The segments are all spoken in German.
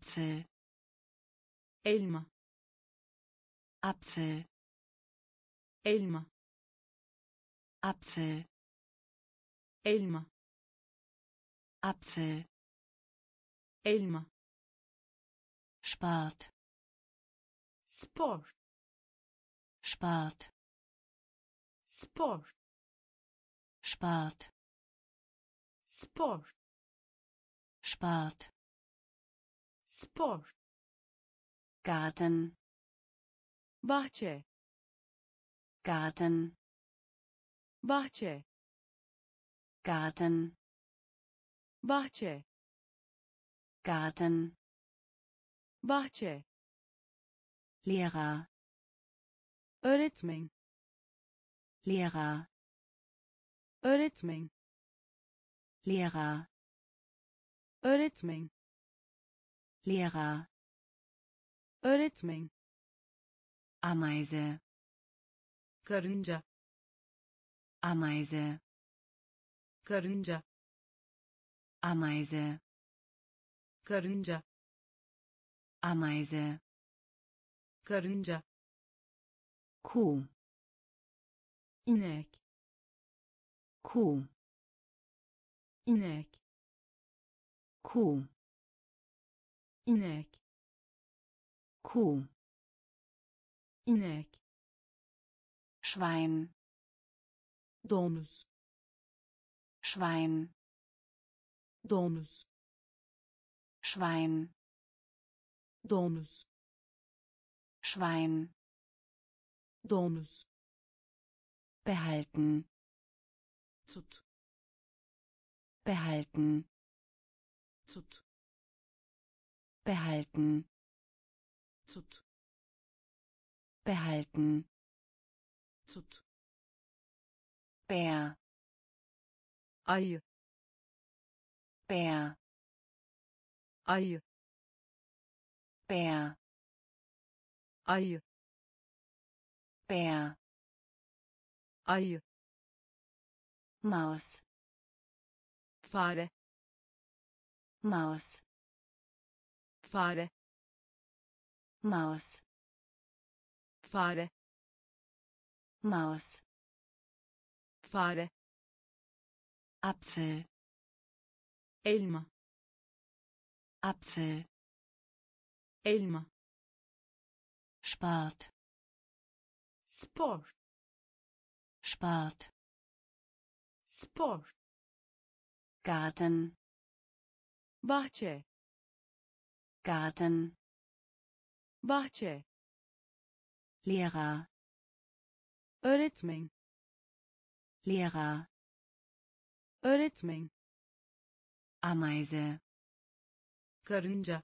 Apfel. Elma. Apfel. Elma. Apfel. Elma. Apfel. Elma. Sport. Sport. Sport. Sport. Sport. Sport. Sport. Sport. Garten. Bahçe. Garten. Bahçe. Garten. Bahçe. Garten. Bahçe. Lehrer. Öğretmen. Lehrer. Öğretmen. Lehrer. Öğretmen. Lehrer. Öğretmen. Ameise. Karınca. Ameise. Karınca. Ameise. Karınca. Ameise. Karınca. Kuh. İnek. Kuh. İnek. Kuh. İnek. Kuh. İnek. Schwein. Domuz. Schwein. Domuz. Schwein. Domuz. Schwein. Domuz. Behalten. Zut. Behalten. Zut. Behalten. Zut. Behalten. Zut. Bär. Ei. Bär. Ei. Bär. Ei. Bär. Ei. Maus. Fare. Maus. Fare. Maus. Fare. Maus. Fare. Apfel. Elma. Apfel. Elma. Sport. Sport. Sport. Sport. Garten. Bahçe. Garten. Bahçe. Lehrer. Öğretmen. Lehrer. Öğretmen. Ameise. Karınca.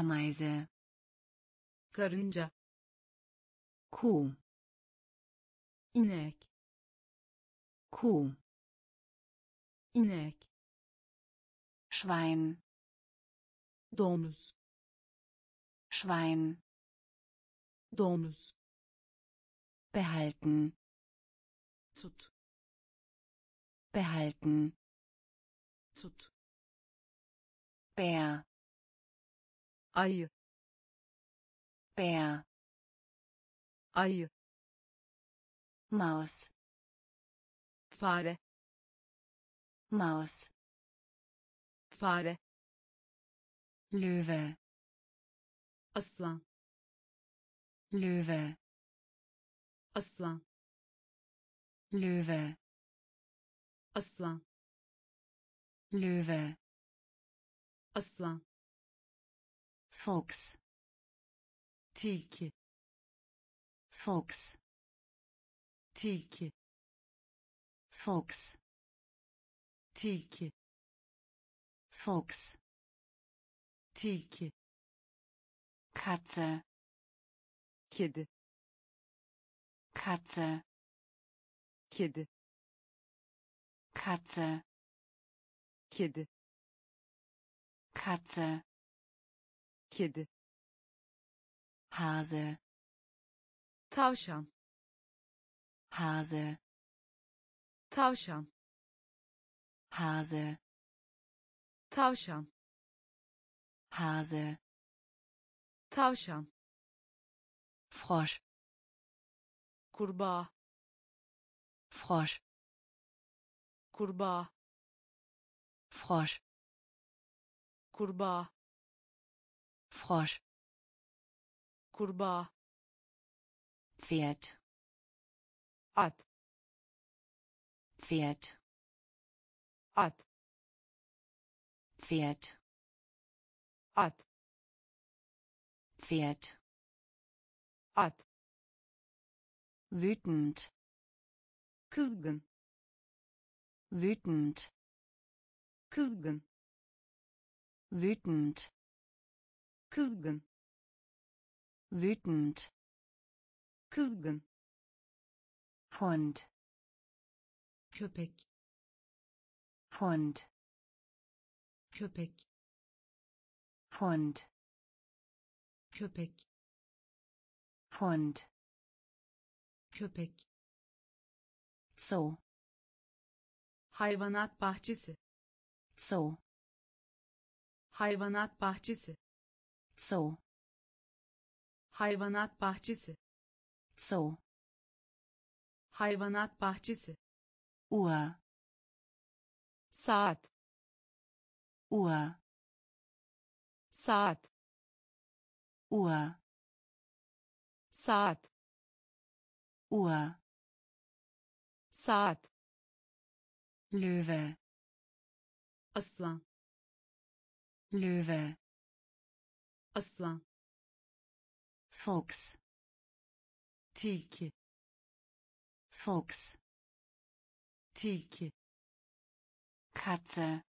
Ameise. Karınca. Kuh. İnek. Kuh. İnek. Schwein. Domuz. Schwein. Domuz. Behalten. Zut. Behalten. Zut. Bär. Ei. Bär. Ei. Maus. Fare. Maus. Fare. Löwe. Aslan. Löwe. Aslan. Löwe. Aslan. Löwe. Aslan. Fox. Tilki. Fox. Tilki. Fox. Tilki. Fox. Tilki. Katze. Kedi. Katze. Kedi. Katze. Kedi. Katze. Kedi. Hase. Tavşan. Hase. Tavşan. Hase. Tavşan. Hase. Tavşan. Frosch. Kurbağa. Frosch. Kurbağa. Frosch. Kurbağa. Frosch. Kurbağa. Pferd. At. Pferd. At. Pferd. At. Pferd. At. Wütend. Kızgın. Wütend. Kızgın. Wütend. Kızgın. Wütend. Kızgın. Hund. Köpek. Hund. Köpek. Hund. Köpek. Hund. Köpek. Zoo. Hayvanat bahçesi. Zoo. Hayvanat bahçesi. Zoo. Hayvanat bahçesi. Zoo. Hayvanat bahçesi. Uhr. Saat. Uhr. Saat. Uhr. Saat. Uhr. Saat. Löwe. Aslan. Löwe. Aslan. Fox. Tilki. Fox. Tilki. Katze.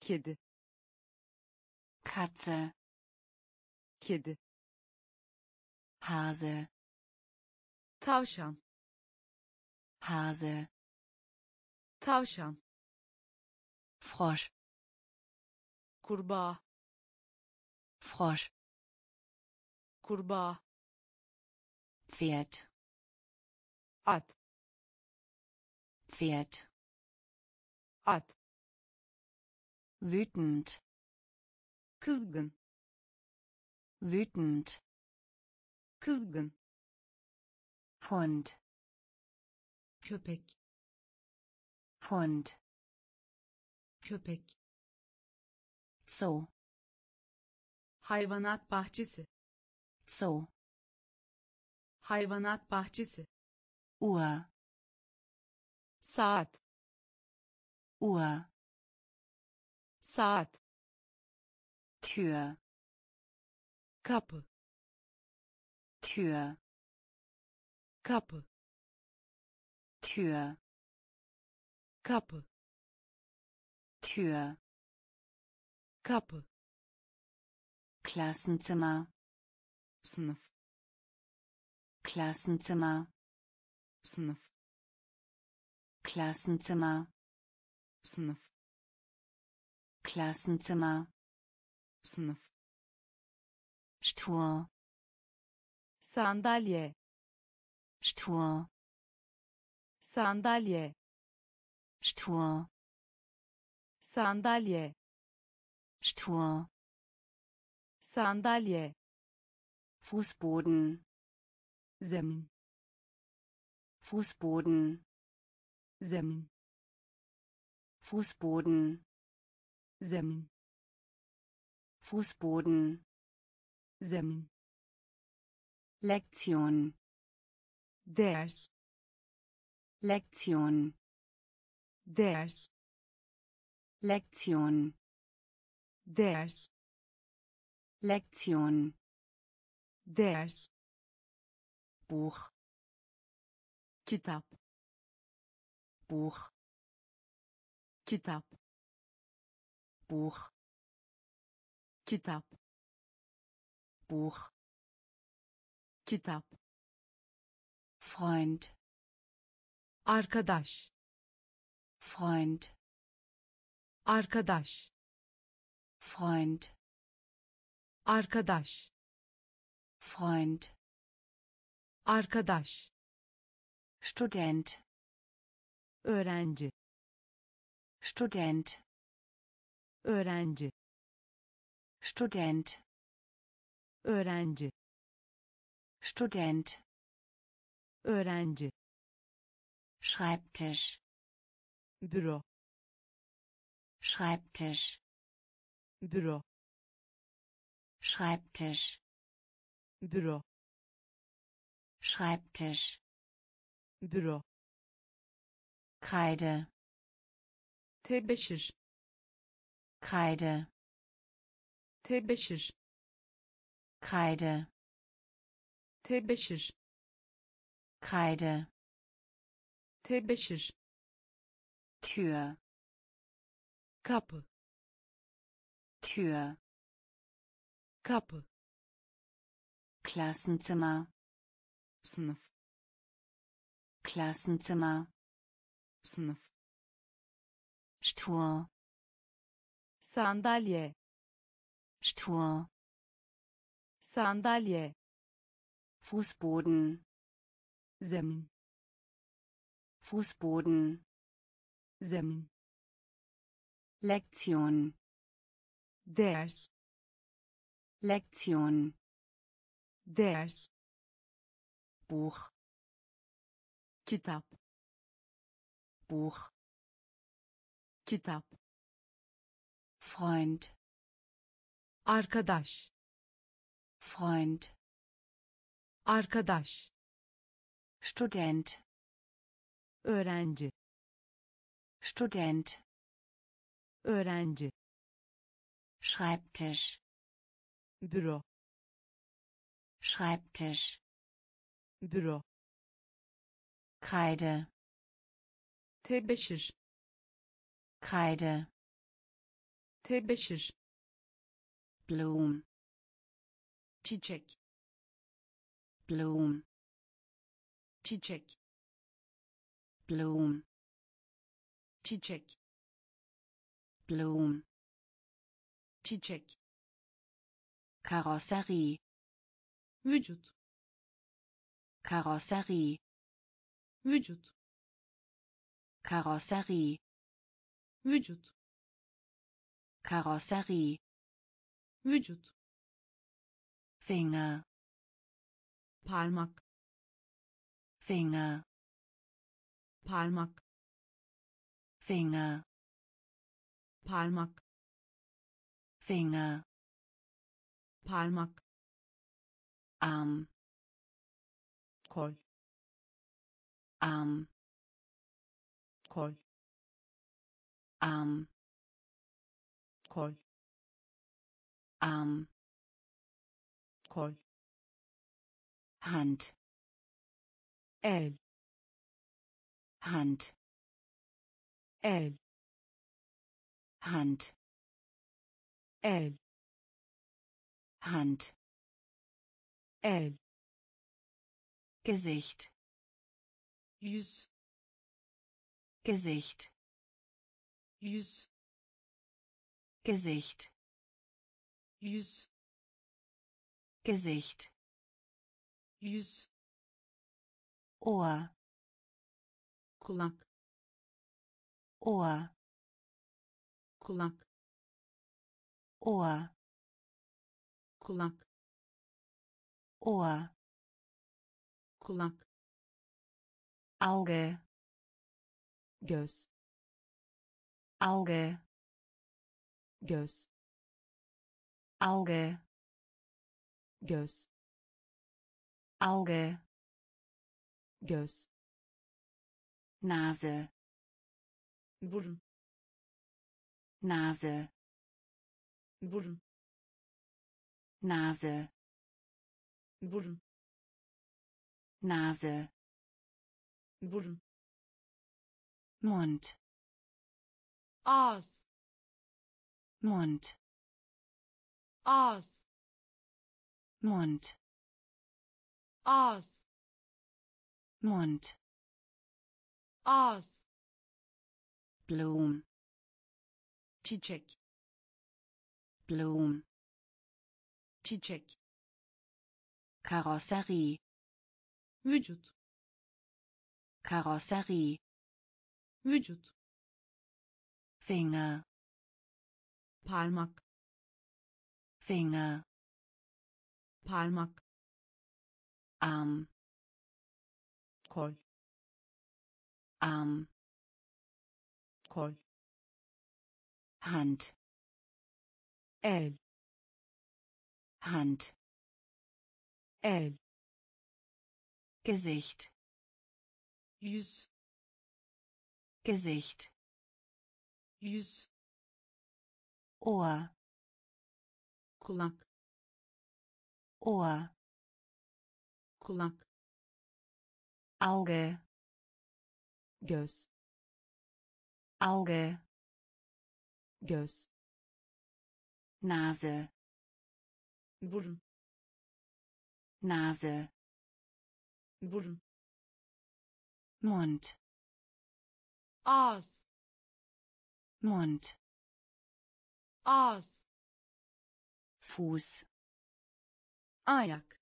Kedi. Katze. Kedi. Hase. Tavşan. Hase. Tavşan. Frosch. Kurbağa. Frosch. Kurbağa. Pferd. At. Pferd. At. Wütend. Kızgın. Wütend. Kızgın. Hund. Köpek. Hund. Köpek. Zoo. Hayvanat bahçesi. Zoo. Hayvanat bahçesi. Uhr. Saat. Uhr. Saat. Tür. Kapı. Tür. Kapı. Tür. Kapı. Tür. Kapı. Klassenzimmer. Sınıf. Klassenzimmer. Sınıf. Klassenzimmer. Sınıf. Klassenzimmer. Sınıf. Stuhl. Sandalye. Stuhl. Sandalye. Stuhl. Sandalye. Stuhl. Sandalye. Fußboden. Zemin. Fußboden. Zemin. Fußboden. Zemin. Fußboden. Zemin. Lektion. Ders. Lektion. Ders. Lektion. Ders. Lektion. Ders. Buch. Kitap. Buch. Kitap. Buch. Kitap. Buch. Kitap. Freund. Arkadaş. Freund. Arkadaş. Freund. Arkadaş. Freund. Arkadaş. Student. Öğrenci. Student. Öğrenci. Student. Öğrenci. Student. Öğrenci. Schreibtisch. Büro. Schreibtisch. Büro. Schreibtisch. Büro. Schreibtisch. Büro. Kreide. Tebeşir. Kreide. Tebeşir. Kreide. Tebeşir. Kreide. Tebeşir. Tür. Kapı. Tür. Kapı. Klassenzimmer. Sınıf. Klassenzimmer. Sınıf. Stuhl. Sandalye. Stuhl. Sandalye. Fußboden. Zemin. Fußboden. Zemin. Lektion. Ders. Lektion. Ders. Buch. Kitap. Buch. Kitap. Freund. Arkadaş. Freund. Arkadaş. Student. Öğrenci. Student. Öğrenci. Schreibtisch. Büro. Schreibtisch. Büro. Kreide. Tebeşir. Kreide. Tebeşir. Blum. Çiçek. Blum. Çiçek. Blum. Çiçek. Blum. Çiçek. Karosserie. Vücut. Karosserie. Vücut. Karosserie. Vücut. Karosserie. Vücut. Finger. Parmak. Finger. Parmak. Finger. Parmak. Finger. Parmak. Arm. Kol. Arm. Kol. Arm. Kol. Arm. Kol. Hand. El. Hand. El. Hand. El. Hand. El. Gesicht. Yüz. Gesicht. Yüz. Gesicht. Yüz. Gesicht. Yüz. Ohr. Kulak. Ohr. Kulak. Ohr. Kulak. Ohr. Kulak. Auge. Göz. Auge. Göz. Auge. Göz. Auge. Göz. Nase. Burun. Nase. Burun. Nase. Burun. Nase. Burun. Mund. Ağız. Mund. Ağız. Mund. Ağız. Mund. Ağız. Blum. Çiçek. Blum. Çiçek. Karosserie. Vücut. Karosserie. Vücut. Finger. Parmak. Finger. Parmak. Arm. Kol. Arm. Kol. Hand. El. Hand. El. Gesicht. Yüz. Gesicht. Yüz. Ohr. Kulak. Ohr. Kulak. Auge. Göz. Auge. Göz. Nase. Burun. Nase. Burun. Mund. Ağız. Mund. Ağız. Fuß. Ayak.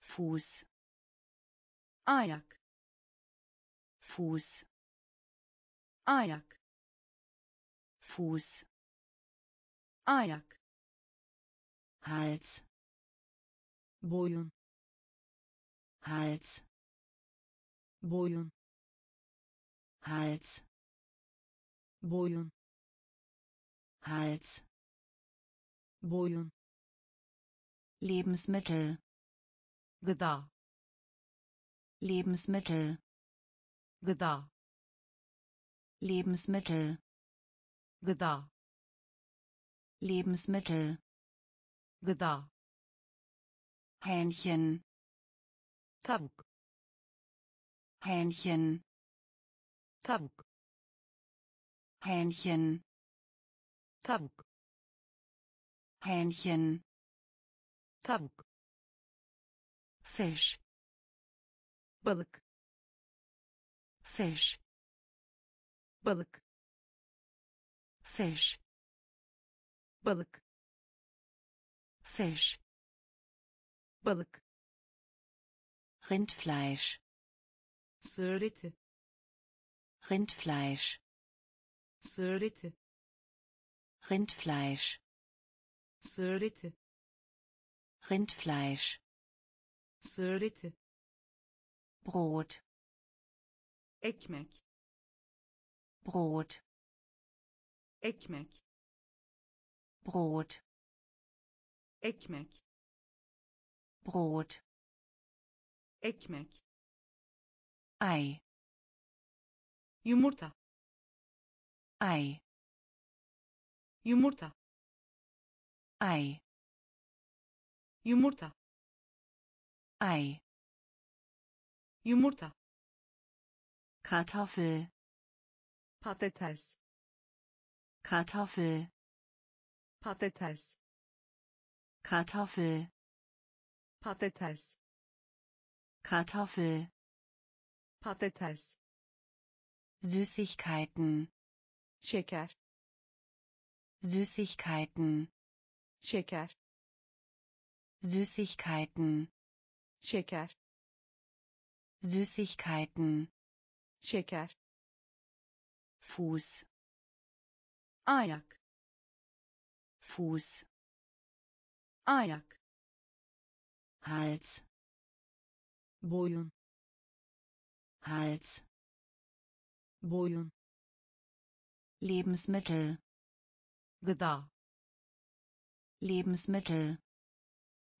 Fuß. Ayak. Fuß. Ayak. Fuß. Ayak. Hals. Boyun. Hals. Boyun. Hals. Boyun. Hals. Boyun. Lebensmittel. Gıda. Lebensmittel. Gıda. Lebensmittel. Gıda. Lebensmittel. Gıda. Hähnchen. Tavuk. Hähnchen. Tavuk. Hähnchen. Tavuk. Hähnchen. Tavuk. Fisch. Balık. Fisch. Balık. Fisch. Balık. Fisch. Balık. Rindfleisch. Sığır eti. Rindfleisch. Sığır eti. Rindfleisch. Sığır eti. Rindfleisch. Sığır eti. Brot. Ekmek. Brot. Ekmek. Brot. Ekmek. Brot. Ekmek. Ei. Yumurta. Ei. Yumurta. Ei. Yumurta. Ei. Yumurta. Kartoffel. Patates. Kartoffel. Patates. Kartoffel. Patates. Kartoffel. Patates. Süßigkeiten. Şeker. Süßigkeiten. Şeker. Süßigkeiten. Şeker. Süßigkeiten. Şeker. Fuß. Ayak. Fuß. Ayak. Hals. Boyun. Hals. Boyun. Lebensmittel. Gıda. Lebensmittel.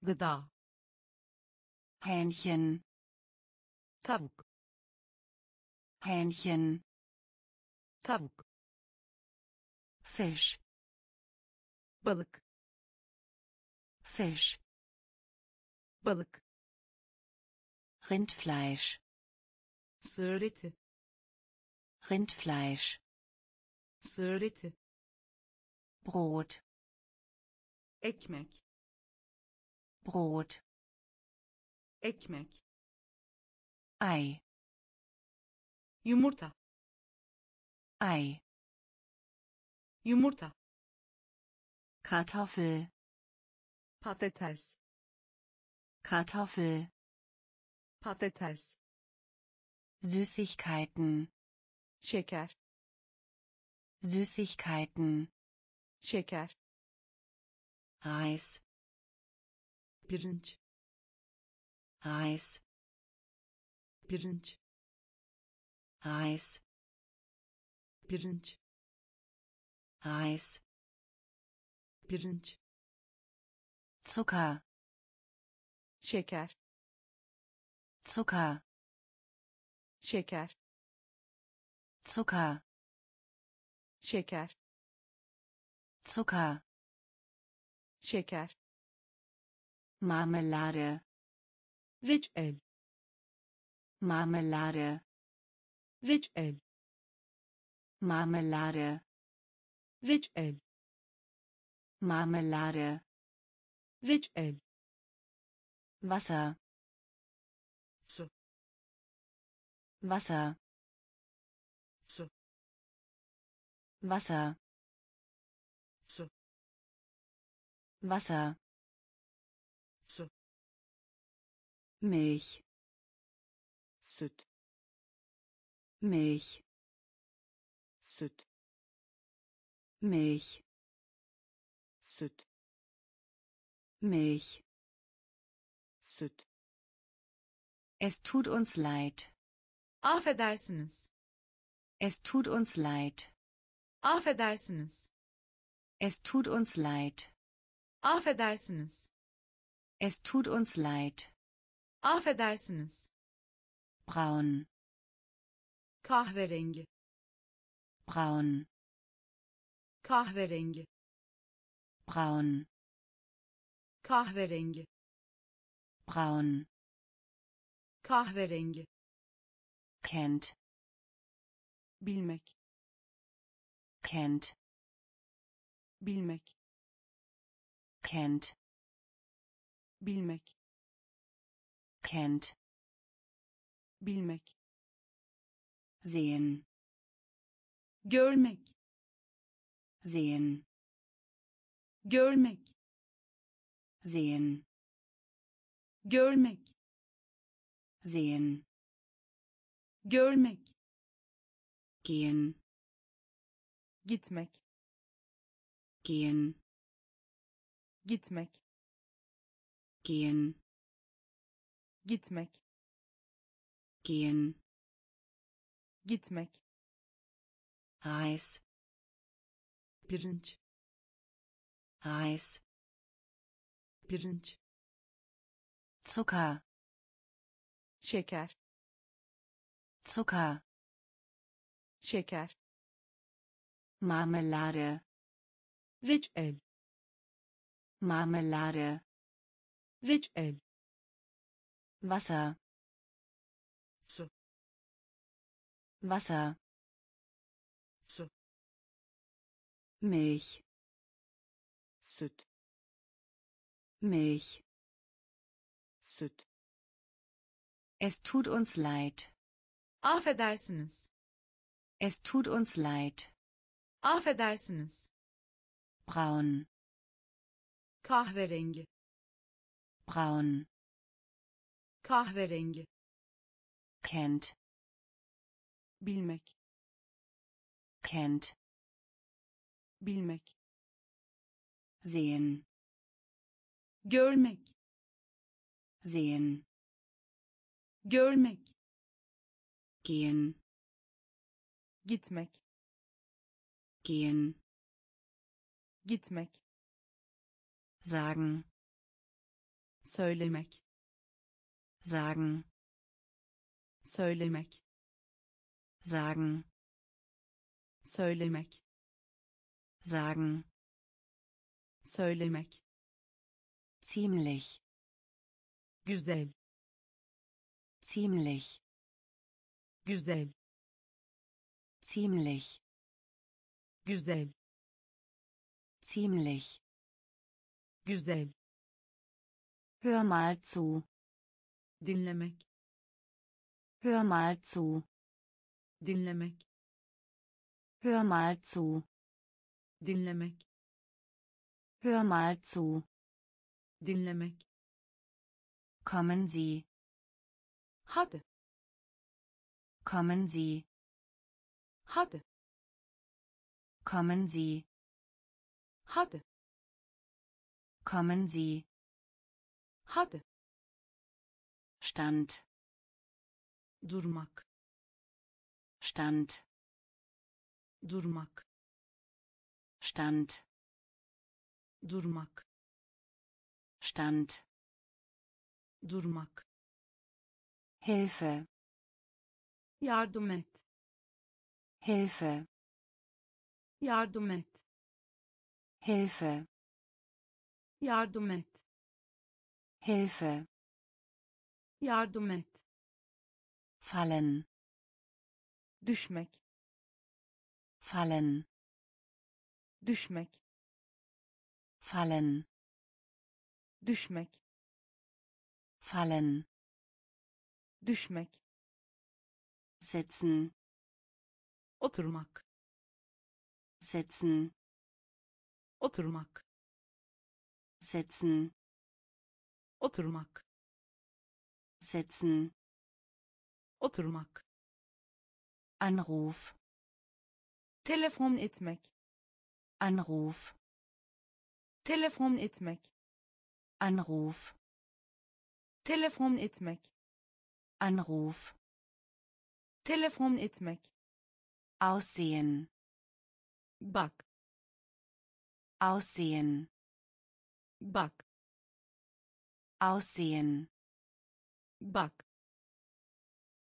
Gıda. Hähnchen. Tavuk. Hähnchen. Tavuk. Fisch. Balık. Fisch. Balık. Rindfleisch. Sığır eti. Rindfleisch. Sığır eti. Brot. Ekmek. Brot. Ekmek. Ei. Yumurta. Ei. Yumurta. Kartoffel. Patates. Kartoffel. Patates. Süßigkeiten. Şeker. Süßigkeiten. Şeker. Reis. Pirinç. Reis. Pirinç. Reis. Pirinç. Reis. Pirinç. Zucker. Şeker. Zucker. Şeker. Zucker. Şeker. Zucker. Şeker. Marmelade. Reçel. Marmelade. Reçel. Marmelade. Reçel. Marmelade. Reçel. Wasser. Su. Wasser. Su. Wasser. Su. Wasser. Su. Milch. Süt. Milch. Süt. Milch. Süt. Milch. Süt. Es tut uns leid. Affedersiniz. Es tut uns leid. Affedersiniz. Es tut uns leid. Affedersiniz. Es tut uns leid. Affedersiniz. Braun. Kahverengi. Braun. Kahverengi. Braun. Kahverengi. Braun. Kahverengi. Kent. Bilmek. Kent. Bilmek. Kent. Bilmek. Kent. Bilmek. Sehen. Görmek. Sehen. Görmek. Sehen. Görmek. Sehen. Görmek. Gehen. Gitmek. Gehen. Gitmek. Gehen. Gitmek. Gehen. Gitmek. Reis. Pirinç. Reis. Pirinç. Zucker. Şeker. Zucker. Şeker. Marmelade. Reçel. Marmelade. Reçel. Wasser. Su. Wasser. Su. Milch. Süt. Milch. Süt. Es tut uns leid. Affedersiniz. Es tut uns leid. Affedersiniz. Braun. Kahverengi. Braun. Kahverengi. Kent. Bilmek. Kent. Bilmek. Sehen. Görmek. Sehen. Görmek. Gehen. Gitmek. Gehen. Gitmek. Sagen. Söylemek. Sagen. Söylemek. Sagen. Söylemek. Sagen. Söylemek. Ziemlich. Güzel. Ziemlich. Güzel. Ziemlich. Güzel. Ziemlich. Güzel. Hör mal zu. Dinlemek. Hör mal zu. Dinlemek. Hör mal zu. Dinlemek. Hör mal zu. Dinlemek. Kommen Sie. Hadi. Kommen Sie. Hadi. Kommen Sie. Hadi. Kommen Sie. Hatte. Stand. Durmak. Stand. Durmak. Stand. Durmak. Stand. Durmak. Hilfe. Yardım et. Hilfe. Yardım et. Hilfe. Yardım et. Hilfe. Yardım et. Fallen. Düşmek. Fallen. Düşmek. Fallen. Düşmek. Fallen. Düşmek. Setzen. Oturmak. Setzen. Oturmak. Setzen. Oturmak. Setzen. Oturmak. Anruf. Telefon etmek. Anruf. Telefon etmek. Anruf. Telefon etmek. Anruf. Telefon etmek. Aussehen. Bak. Aussehen. Bak. Aussehen. Bak.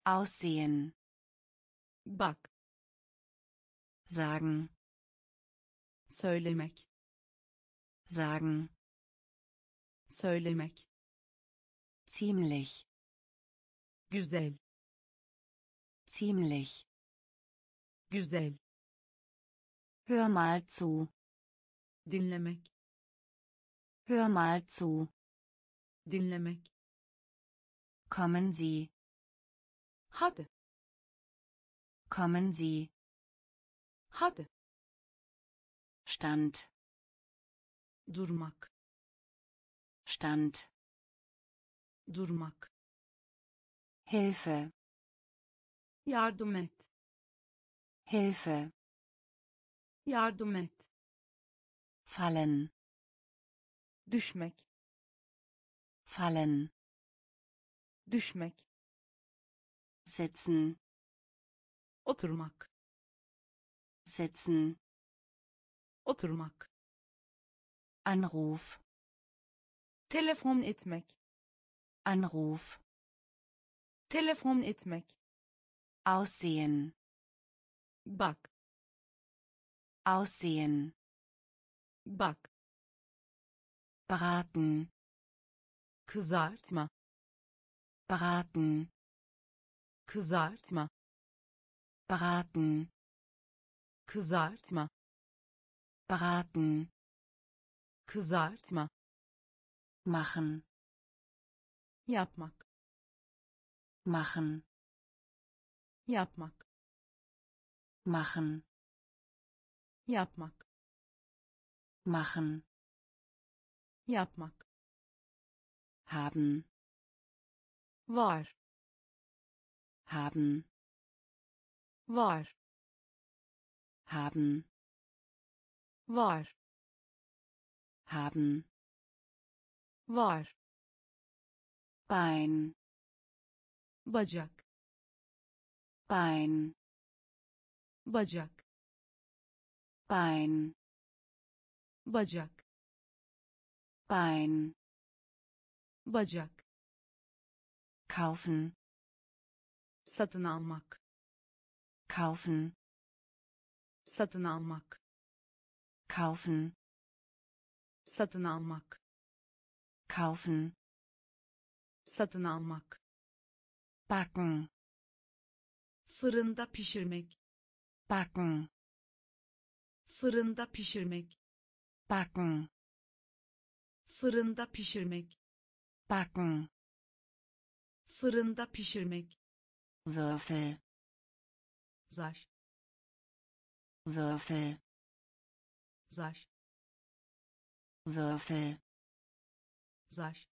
Aussehen. Bak. Sagen. Söylemek. Sagen. Söylemek. Ziemlich. Güzel. Ziemlich. Güzel. Hör mal zu. Dinlemek. Hör mal zu. Dinlemek. Kommen Sie. Hadi. Kommen Sie. Hadi. Stand. Durmak. Stand. Durmak. Hilfe. Yardım et. Hilfe. Yardım et. Fallen. Düşmek. Fallen. Düşmek. Setzen. Oturmak. Setzen. Oturmak. Anruf. Telefon etmek. Anruf. Telefon etmek. Aussehen. Bak. Aussehen. Bak. Braten. Kızartma. Braten. Kızartma. Braten. Kızartma. Braten. Kızartma. Machen. Yapmak. Machen. Yapmak. Machen. Yapmak. Machen. Yapmak. Haben. Var. Haben. Var. Haben. Var. Haben. Var. Bein. Bacak. Bein. Bacak. Bein. Bacak. Bein. Bacak. Kaufen. Satın almak. Kaufen. Satın almak. Kaufen. Satın almak. Kaufen. Satın almak. Backen. Fırında pişirmek. Backen. Fırında pişirmek. Backen. Fırında pişirmek. Backen. Fırında pişirmek. Würfel. Zar. Würfel. Zar. Würfel. Zar.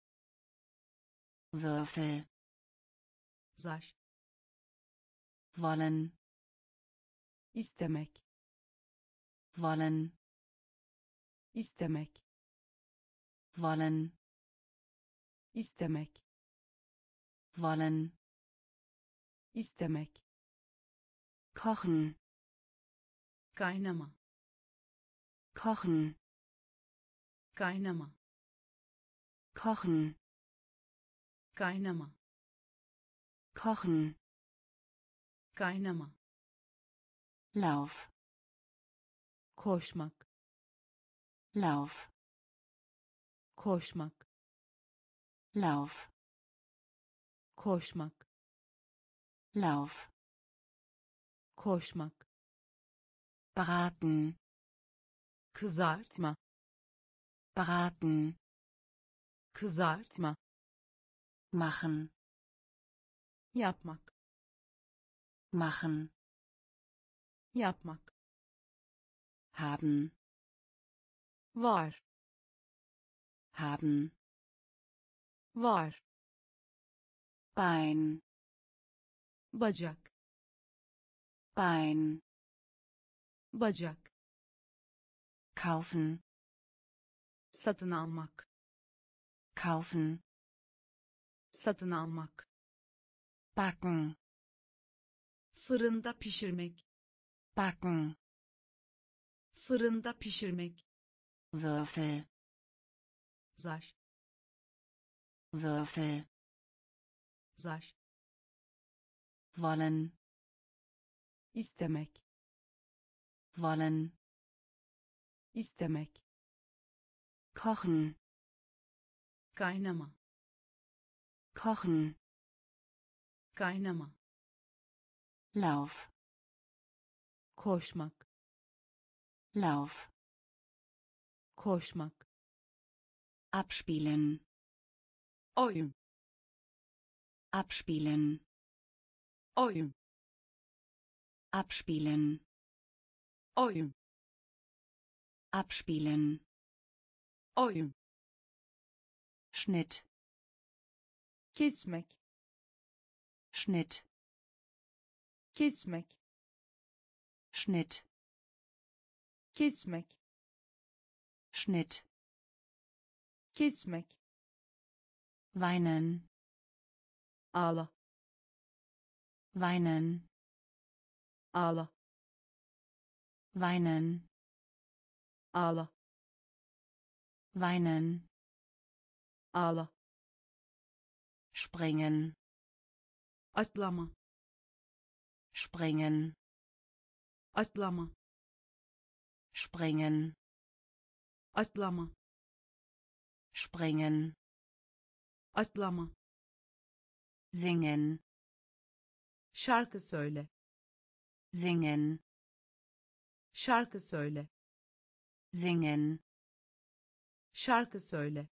Würfel. Zar. Wollen. İstemek. Wollen. İstemek. wollen, istemek, wollen, istemek, kochen, kaynama, kochen, kaynama, kochen, kaynama, kochen, kaynama, Lauf, koşmak, Lauf, koşmak, Lauf, koşmak, Lauf, koşmak, braten, kızartma, braten, kızartma, machen, yapmak, machen, yapmak, haben, var, haben, var, Bein, bacak, Bein, bacak, kaufen, satın almak, kaufen, satın almak, backen, fırında pişirmek, backen, fırında pişirmek, Würfel, zar, Würfel, zar, wollen, istemek, wollen, istemek, kochen, kaynama, kochen, kaynama, Lauf, koşmak, Lauf, koşmak, abspielen, oyun, abspielen, oyun, abspielen, oyun, abspielen, oyun, Schnitt, kesmek, Schnitt, kesmek, Schnitt, kesmek, Schnitt, kesmek, weinen, ağla, weinen, ağla, weinen, ağla, weinen, ağla, springen, atlama, springen, atlama, springen, atlama, springen, atlama, singen, şarkı söyle, singen, şarkı söyle, singen, şarkı söyle,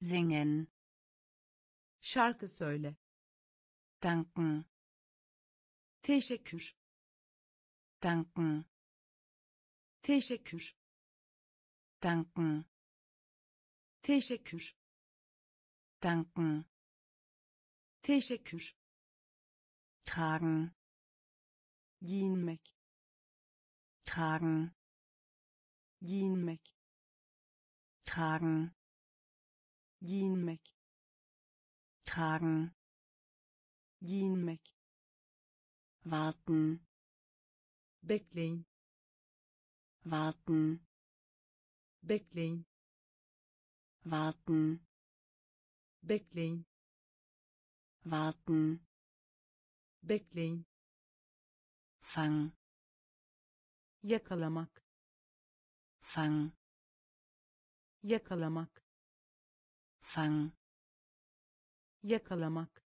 singen, şarkı söyle, danken, teşekkür, danken, teşekkür, danken, teşekkür, danken, teşekkür, tragen, giyinmek, tragen, giyinmek, tragen, giyinmek, tragen, giyinmek, warten, bekleyin, warten, bekleyin, warten, bekleyin, warten, bekleyin, fang, yakalamak, fang, yakalamak, fang, yakalamak,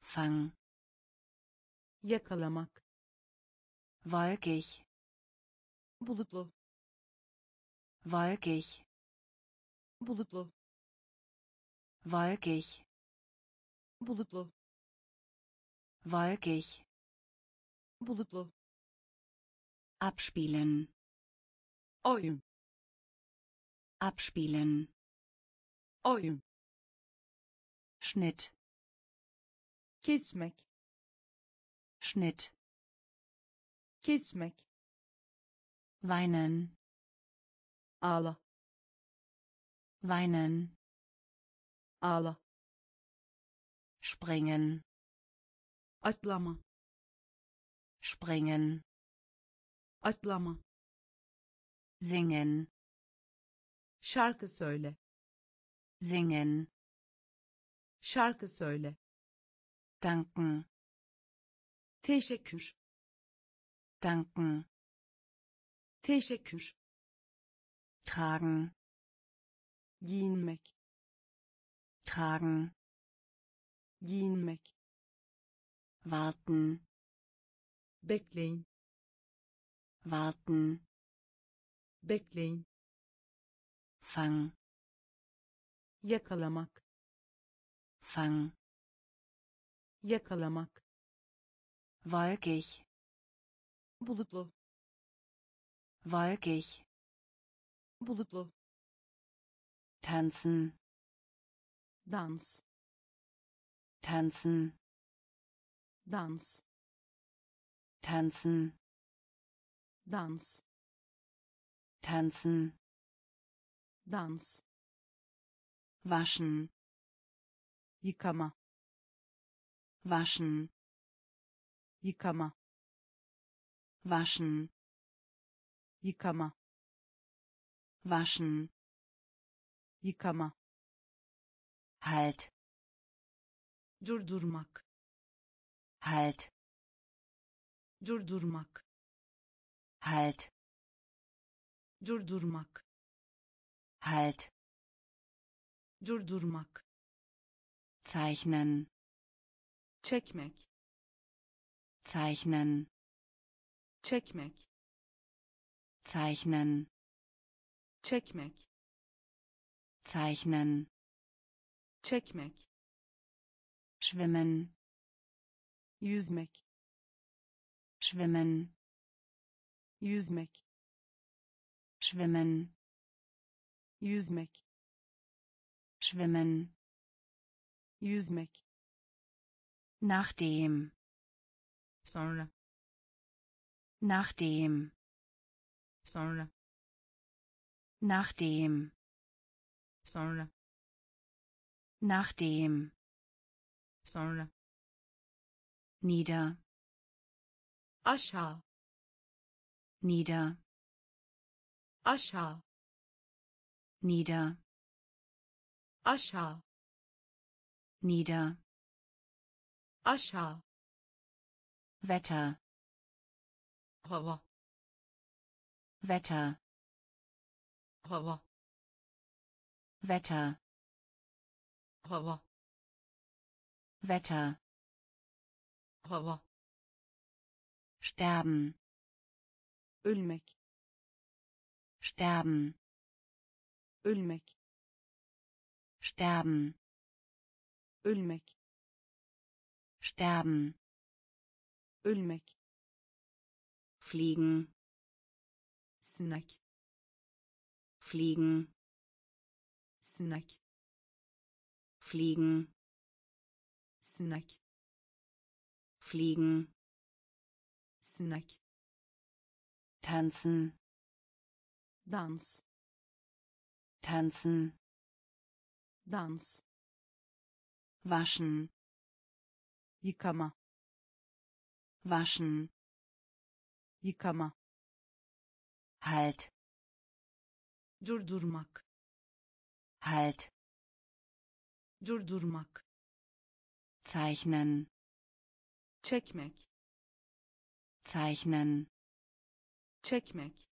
fang, yakalamak, wolkig, bulutlu, wolkig, bulutlu, wolkig, bulutlu, wolkig, bulutlu, abspielen, oyun, abspielen, oyun, Schnitt, kesmek, Schnitt, kesmek, weinen, ağla, weinen, ağla, springen, atlama, springen, atlama, singen, şarkı söyle, singen, şarkı söyle, danken, teşekkür, danken, teşekkür, tragen, giyinmek, tragen, giyinmek, warten, bekleyin, warten, bekleyin, fang, yakalamak, fang, yakalamak, wolkig, bulutlu, wolkig, bulutlu, tanzen, dans, tanzen, dans, tanzen, dans, tanzen, dans, waschen, yıkama, waschen, yıkama, waschen, yıkama, waschen, yıkama, halt, durdurmak, halt, durdurmak, halt, durdurmak, halt, durdurmak, zeichnen, çekmek, zeichnen, çekmek, zeichnen, çekmek, zeichnen, çekmek, schwimmen, yüzmek, schwimmen, yüzmek, schwimmen, yüzmek, schwimmen, yüzmek, nachdem, sonra, nachdem, sonra, nachdem, sonra, nachdem, sonra, nieder, aşağı, nieder, aşağı, nieder, aşağı, nieder, aşağı, Wetter, hava, Wetter, hava, Wetter, hava, Wetter, hava, sterben, ölmek, sterben, ölmek, sterben, ölmek, sterben, ölmek, fliegen, snack, fliegen, snack, fliegen, snack, fliegen, snack, tanzen, dans, tanzen, dans, waschen, yıkama, waschen, yıkama, halt, durdurmak, halt, durdurmak, zeichnen, çekmek, zeichnen, çekmek,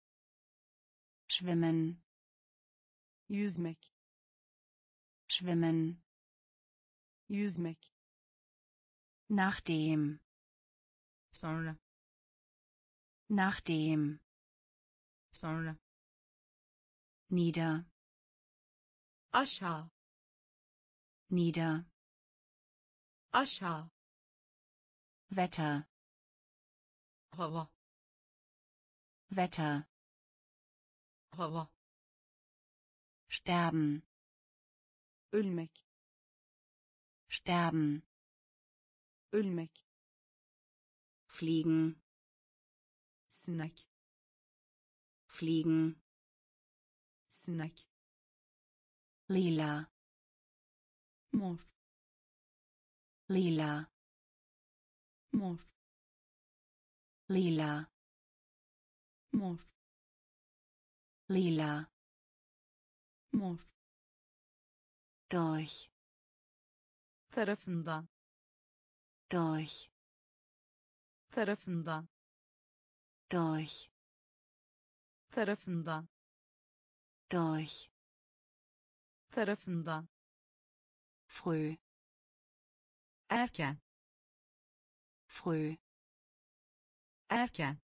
schwimmen, yüzmek, schwimmen, yüzmek, nachdem, sonra, nachdem, sonra, nieder, aşağı, nieder, aşağı, Wetter, hava, Wetter, hava, sterben, ölmek, sterben, ölmek, fliegen, snack, fliegen, snack, Lila. Mor. Lila. Mor. Lila. Mor. Lila. Mor. Durch. Tarafından. Durch. Tarafından. Durch. Tarafından. Durch. Tarafından. Früh. Erken. Früh. Erken.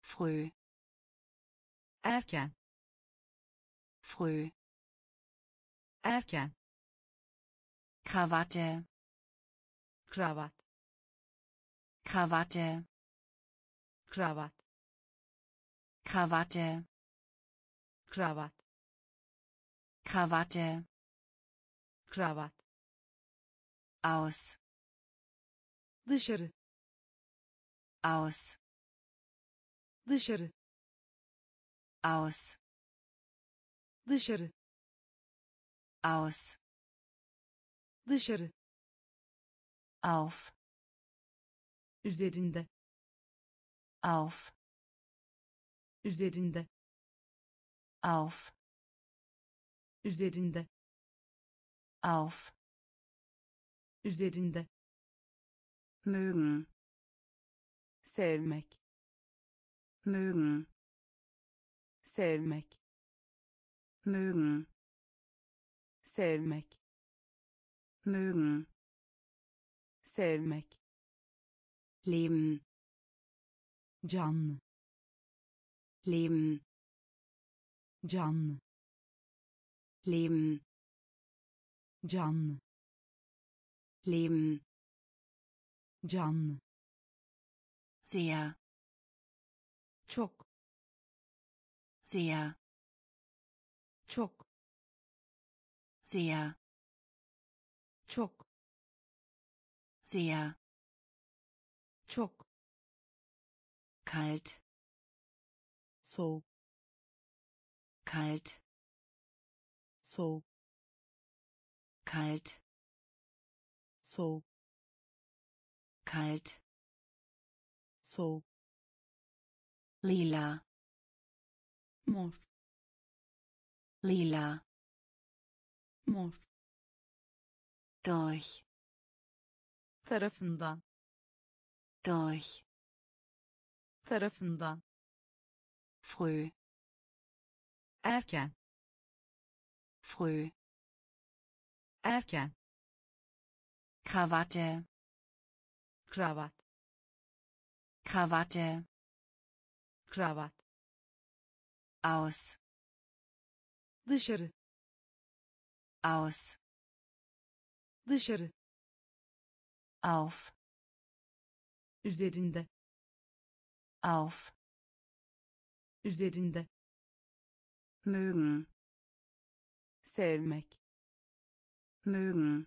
Früh. Erken. Früh. Erken. Krawatte. Krawatt. Krawatte. Krawatt. Krawatte. Krawatt. Krawatte. Krawatt. Aus. Dışarı. Aus. Dışarı. Aus. Dışarı. Aus. Dışarı. Auf. Üzerinde. Auf. Üzerinde. Auf. Üzerinde. Auf. Üzerinde. Mögen. Sevmek. Mögen. Sevmek. Mögen. Sevmek. Mögen. Sevmek. Leben. Can. Leben. Can. Leben. Can. Leben. Can. Sehr. Çok. Sehr. Çok. Sehr. Çok. Sehr. Çok. Kalt. So. Kalt. So. Kalt. So. Kalt. So. Lila. Mor. Lila. Mor. Durch. Tarafından. Durch. Tarafından. Früh. Erken. Früh. Erken. Krawatte. Krawatt. Krawatte. Krawatt. Aus. Dışarı. Aus. Dışarı. Auf. Üzerinde. Auf. Üzerinde. Mögen. Sevmek. Mögen.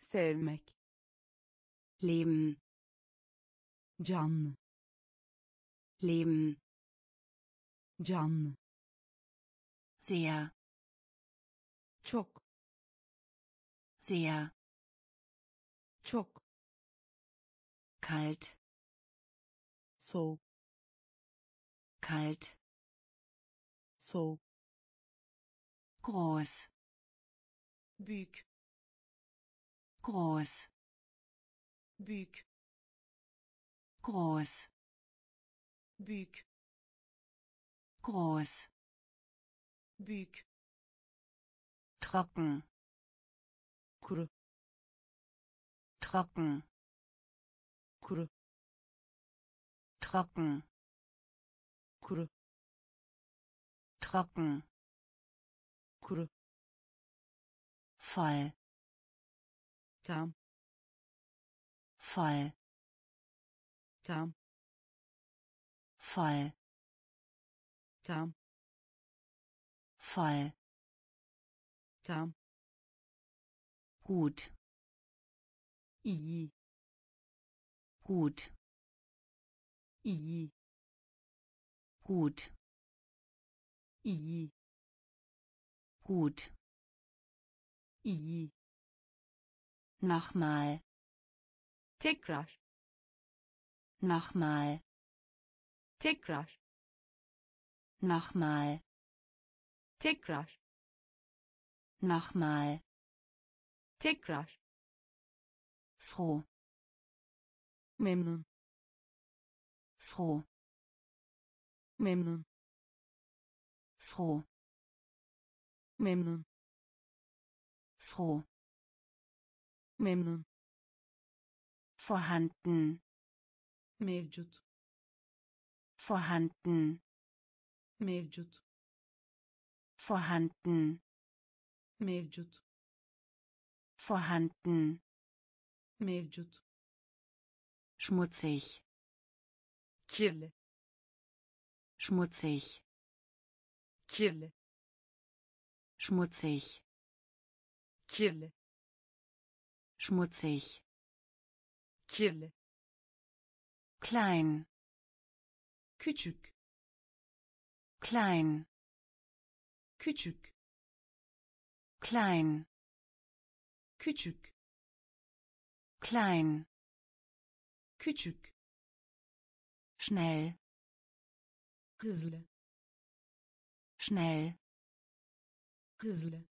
Sevmek. Leben. Can. Leben. Can. Sehr. Çok. Sehr. Çok. Kalt. So. Kalt. So. Groß. Büyük. Groß. Büyük. Groß. Büyük. Groß. Büyük. Trocken. Kuru. Trocken. Kuru. Trocken. Kuru. Trocken. Kuru. Voll. Tam. Voll. Tam. Voll. Tam. Voll. Tam. Gut. I. Gut. I. Gut. I. Gut. İyi. Nochmal. Tekrar. Nochmal. Tekrar. Nochmal. Tekrar. Nochmal. Tekrar. Froh. Memnun. Froh. Memnun. Froh. Memnun. Froh. Memnun. Vorhanden. Mevcut. Vorhanden. Mevcut. Vorhanden. Mevcut. Vorhanden. Mevcut. Schmutzig. Kirli. Schmutzig. Kirli. Schmutzig. Kirli. Schmutzig. Kirli. Klein. Küçük. Klein. Küçük. Klein. Küçük. Klein. Küçük. Schnell. Hızlı. Schnell. Hızlı.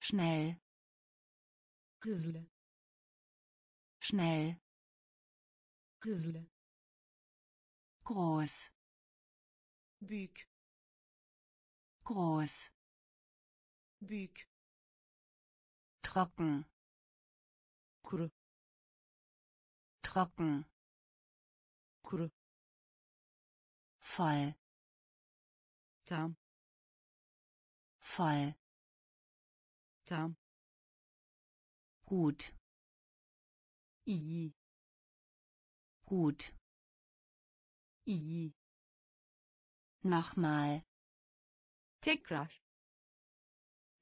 Schnell. Hızlı. Schnell. Hızlı. Groß. Büyük. Groß. Büyük. Trocken. Kuru. Trocken. Kuru. Voll. Tam. Voll. Tam. Gut. İyi. Gut. İyi. Nochmal. Tekrar.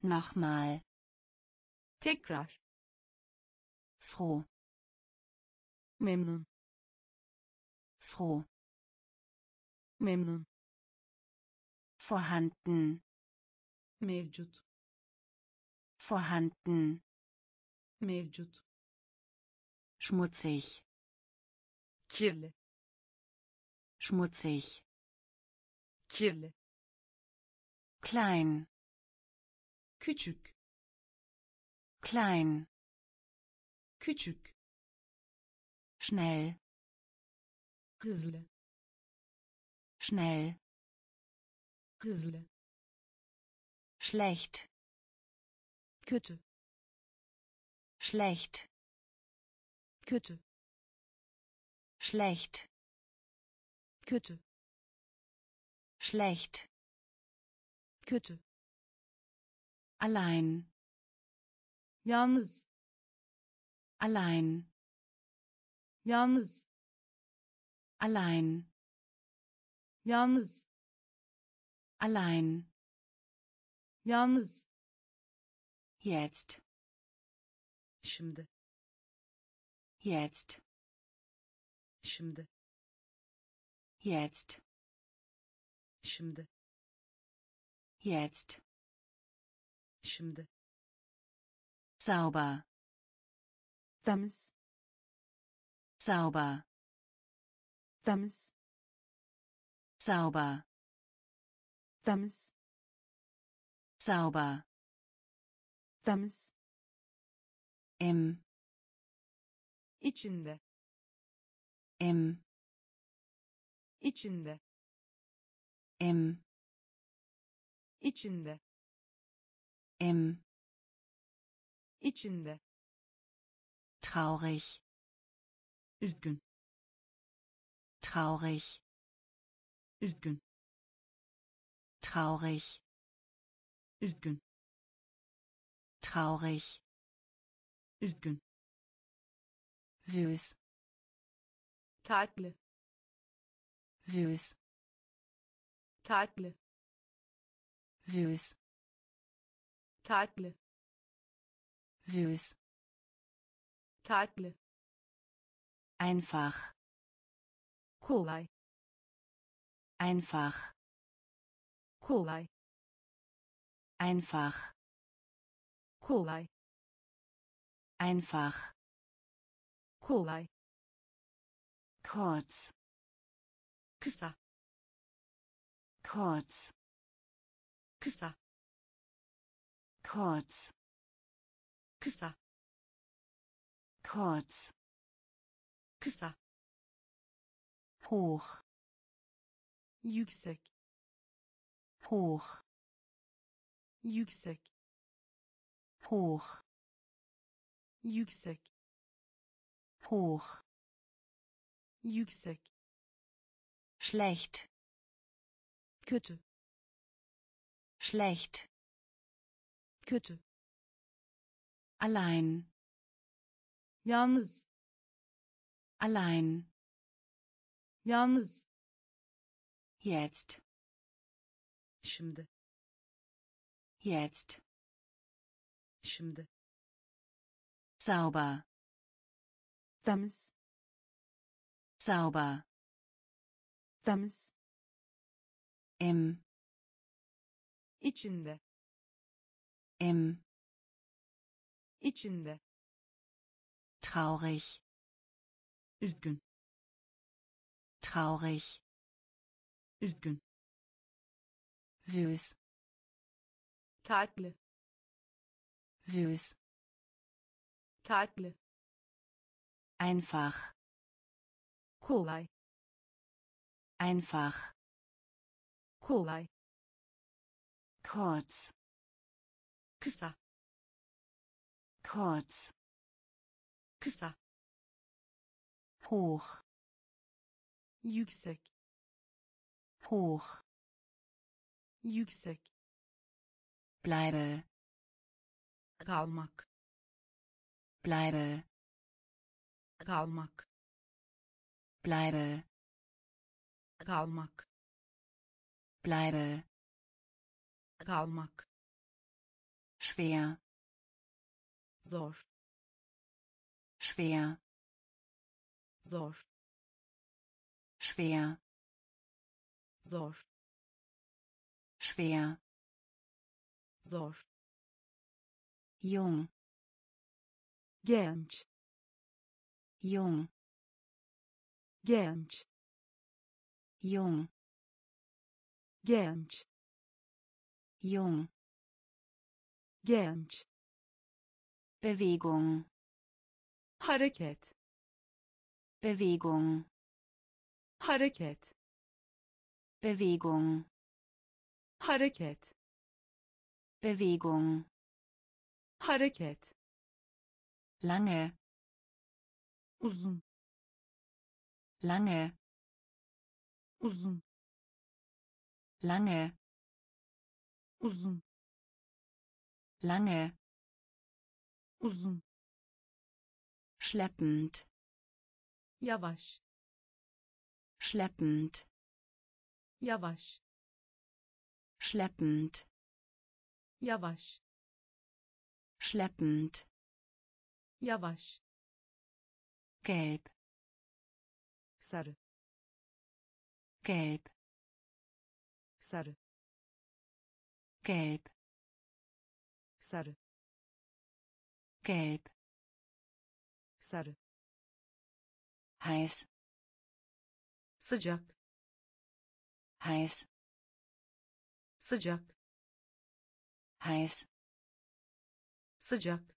Nochmal. Tekrar. Froh. Memnun. Froh. Memnun. Vorhanden. Mevcut. Vorhanden. Mevcut. Schmutzig. Kirli. Schmutzig. Kirli. Klein. Küçük. Klein. Küçük. Schnell. Hızlı. Schnell. Hızlı. Schlecht. Kötü. Schlecht. Kötü. Schlecht. Kötü. Schlecht. Kötü. Allein. Yalnız. Allein. Yalnız. Allein. Yalnız. Allein. Yalnız. Jetzt. Şimdi. Jetzt. Şimdi. Jetzt. Şimdi. Jetzt. Şimdi. Sauber. Temiz. Sauber. Temiz. Sauber. Temiz. Sauber. Temiz. Im. İçinde. Im. İçinde. Im. İçinde. Im. İçinde. Traurig. Üzgün. Traurig. Üzgün. Traurig. Üzgün. Traurig. Üzgün. Süß. Tatlı. Süß. Tatlı. Süß. Tatlı. Süß. Tatlı. Einfach. Kolay. Einfach. Kolay. einfach, kolay, einfach, kolay, kurz, kısa, kurz, kısa, kurz, kısa, kurz, kısa, hoch, yüksek, hoch, yüksek, hoch, yüksek, hoch, yüksek, schlecht, kötü, schlecht, kötü, allein, yalnız, allein, yalnız, jetzt, şimdi, jetzt, şimdi, sauber, temiz, sauber, temiz, im, içinde, im, içinde, traurig, üzgün, traurig, üzgün, süß, tatlı, süß, tatlı, einfach, kolay, einfach, kolay, kurz, kısa, kurz, kısa, hoch, yüksek, hoch, yüksek, bleibe, kalmak, bleibe, kalmak, bleibe, kalmak, bleibe, kalmak, schwer, zor, schwer, zor, schwer, zor, schwer, zor, jung, genç, jung, genç, jung, genç, jung, genç, Bewegung, hareket, Bewegung, hareket, Bewegung, hareket, Bewegung, hareket, lange, uzun, lange, uzun, lange, uzun, lange, uzun, schleppend, yavaş, schleppend, yavaş, schleppend, yavaş, schleppend, yavaş, gelb, sarı, gelb, sarı, gelb, sarı, gelb, sarı, heiß, sıcak, heiß, sıcak, heiß, sıcak,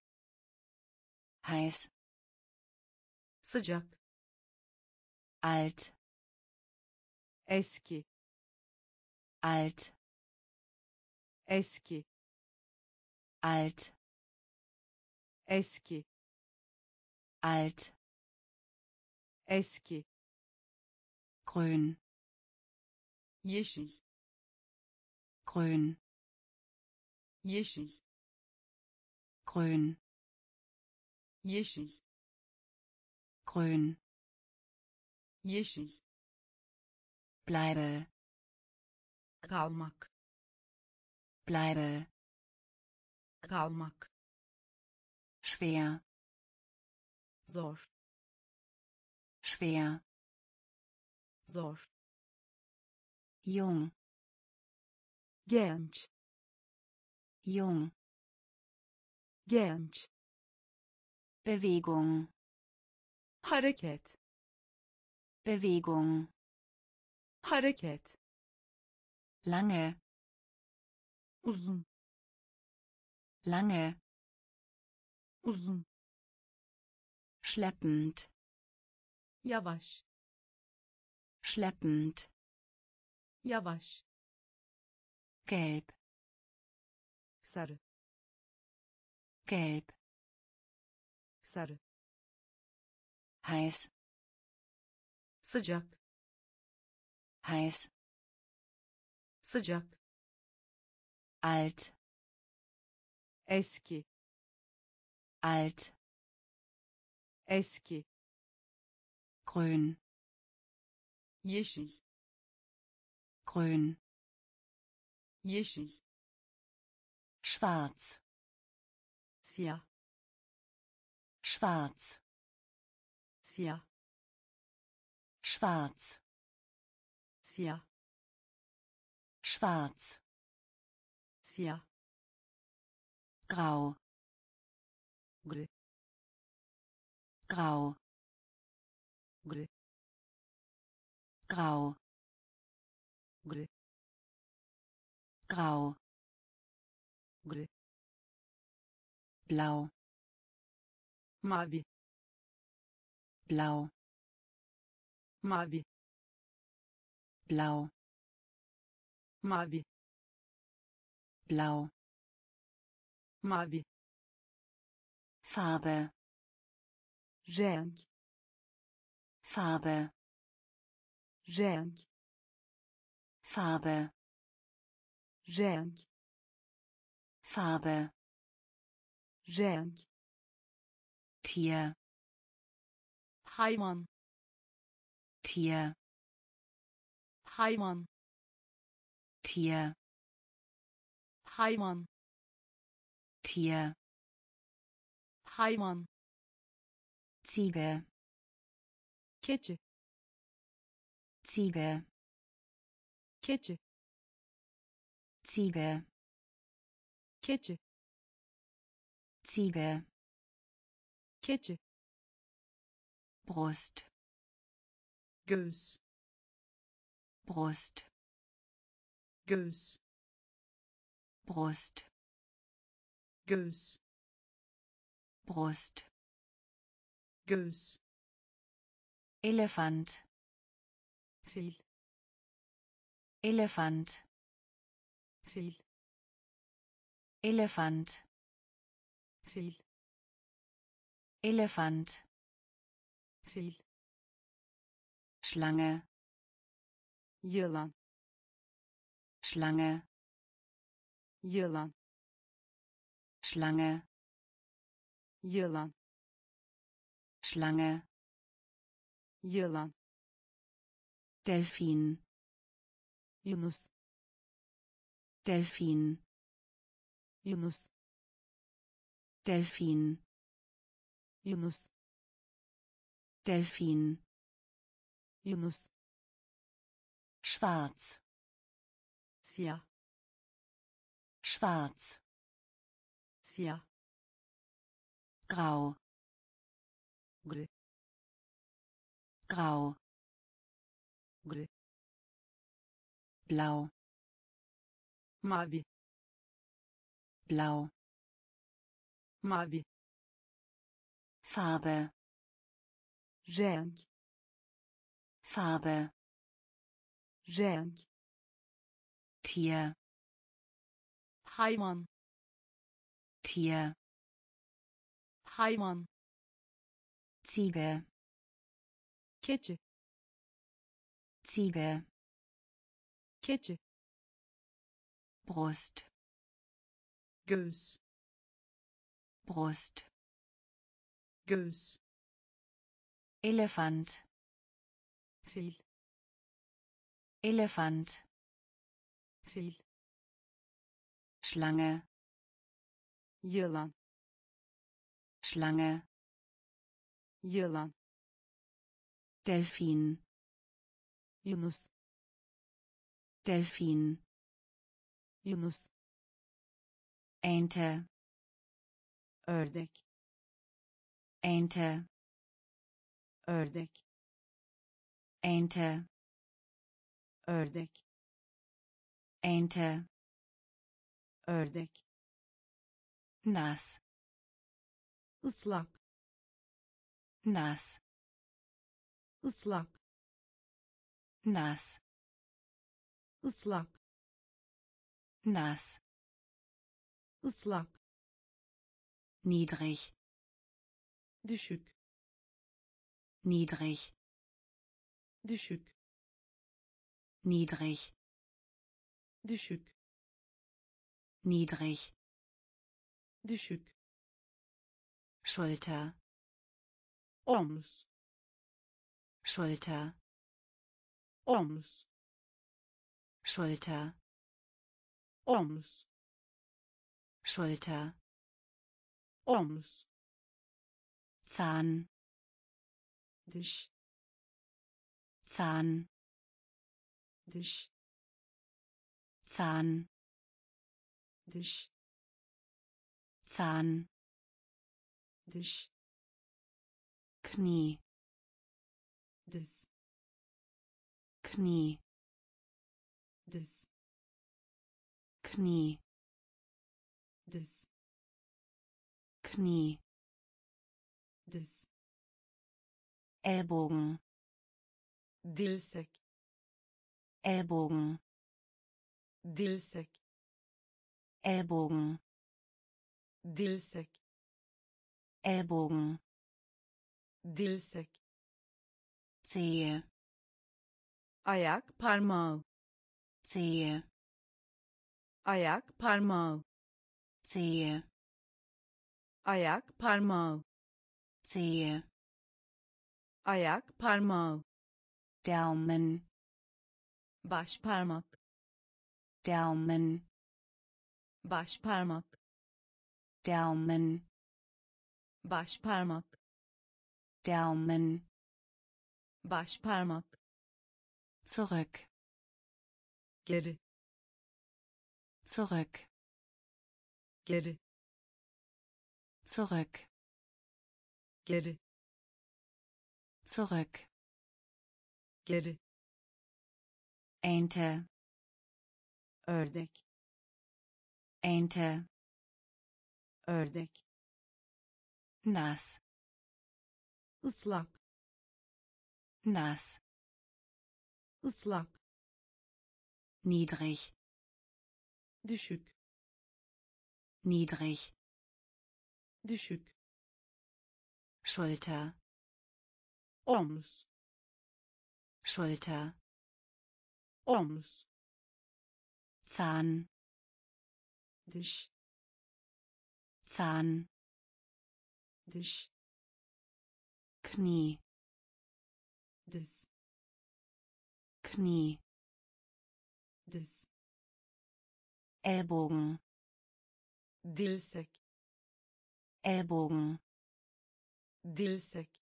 heiß, sıcak, alt, eski, alt, eski, alt, eski, alt, eski, grün, yeşil, grün, yeşil, grün, yeşil, grün, yeşil, bleibe, kalmak, bleibe, kalmak, schwer, zor, schwer, zor, jung, genç, Jung. Genç. Bewegung. Hareket. Bewegung. Hareket. Lange. Uzun. Lange. Uzun. Schleppend. Yavaş. Schleppend. Yavaş. Gelb. Sarı. Gelb. Sarı. Heiß. Sıcak. Heiß. Sıcak. Alt. Eski. Alt. Eski. Grün. Yeşil. Grün. Yeşil. Schwarz. Siyah. Schwarz. Siyah. Schwarz. Siyah. Schwarz. Siyah. Grau. Gri. Grau. Gri. Grau. Gri. Grau. Gri. Blau. Mavi. Blau. Mavi. Blau. Mavi. Blau. Mavi. Farbe. Renk. Farbe. Renk. Farbe. Renk. Farbe. Renk. Tier. Hayvan. Tier. Hayvan. Tier. Hayvan. Tier. Hayvan. Ziege. Keçi. Ziege. Keçi. Ziege. Keçi. Ziege. Keçi. Brust. Göğüs. Brust. Göğüs. Brust. Göğüs. Brust. Göğüs. Elefant. Fil. Elefant. Fil. Elefant. Fil. Elefant. Fil. Schlange. Yılan. Schlange. Yılan. Schlange. Yılan. Schlange. Yılan. Delfin. Yunus. Delfin. Yunus. Delfin. Yunus. Delfin. Yunus. Schwarz. Siyah. Schwarz. Siyah. Grau. Gri. Grau. Gri. Blau. Mavi. Blau. Mavi. Farbe. Renk. Farbe. Renk. Tier. Hayvan. Tier. Hayvan. Ziege. Keçi. Ziege. Keçi. Brust. Göğüs. Brust. Göğüs. Elefant. Fil. Elefant. Fil. Schlange. Yılan. Schlange. Yılan. Delfin. Yunus. Delfin. Yunus. Ente. Ördek. Ente. Ördek. Ente. Ördek. Ente. Ördek. Nas. Islak. Nas. Islak. Nas. Islak. Nas. Islak. Niedrig. Düşük. Niedrig. Düşük. Niedrig. Düşük. Niedrig. Düşük. Schulter. Omuz. Schulter. Omuz. Schulter. Omuz. Schulter. Omuz. Zahn. Disch. Zahn. Disch. Zahn. Disch. Zahn. Disch. Knie. Dis. Knie. Dis. Knie. Dis. Knie. Dis. Ellbogen. Dirsek. Ellbogen. Dirsek. Ellbogen. Dirsek. Ellbogen. Dirsek. Zehe. Ayak parmağı. Zehe. Ayak parmağı. Zehe. Ayak parmağı. Zehe. Ayak parmağı. Daumen. Başparmak. Daumen. Başparmak. Daumen. Başparmak. Daumen. Başparmak. Zurück. Geri. Zurück. Geri. Zurück. Geri. Zurück. Geri. Ente. Ördek. Ente. Ördek. Nas. Islak. Nas. Islak. Niedrig. Düşük. Niedrig. Düşük. Schulter. Omuz. Schulter. Omuz. Zahn. Disch. Zahn. Disch. Knie. Dis. Knie. Dis. Ellbogen. Dirsek. Ellbogen. Dirsek.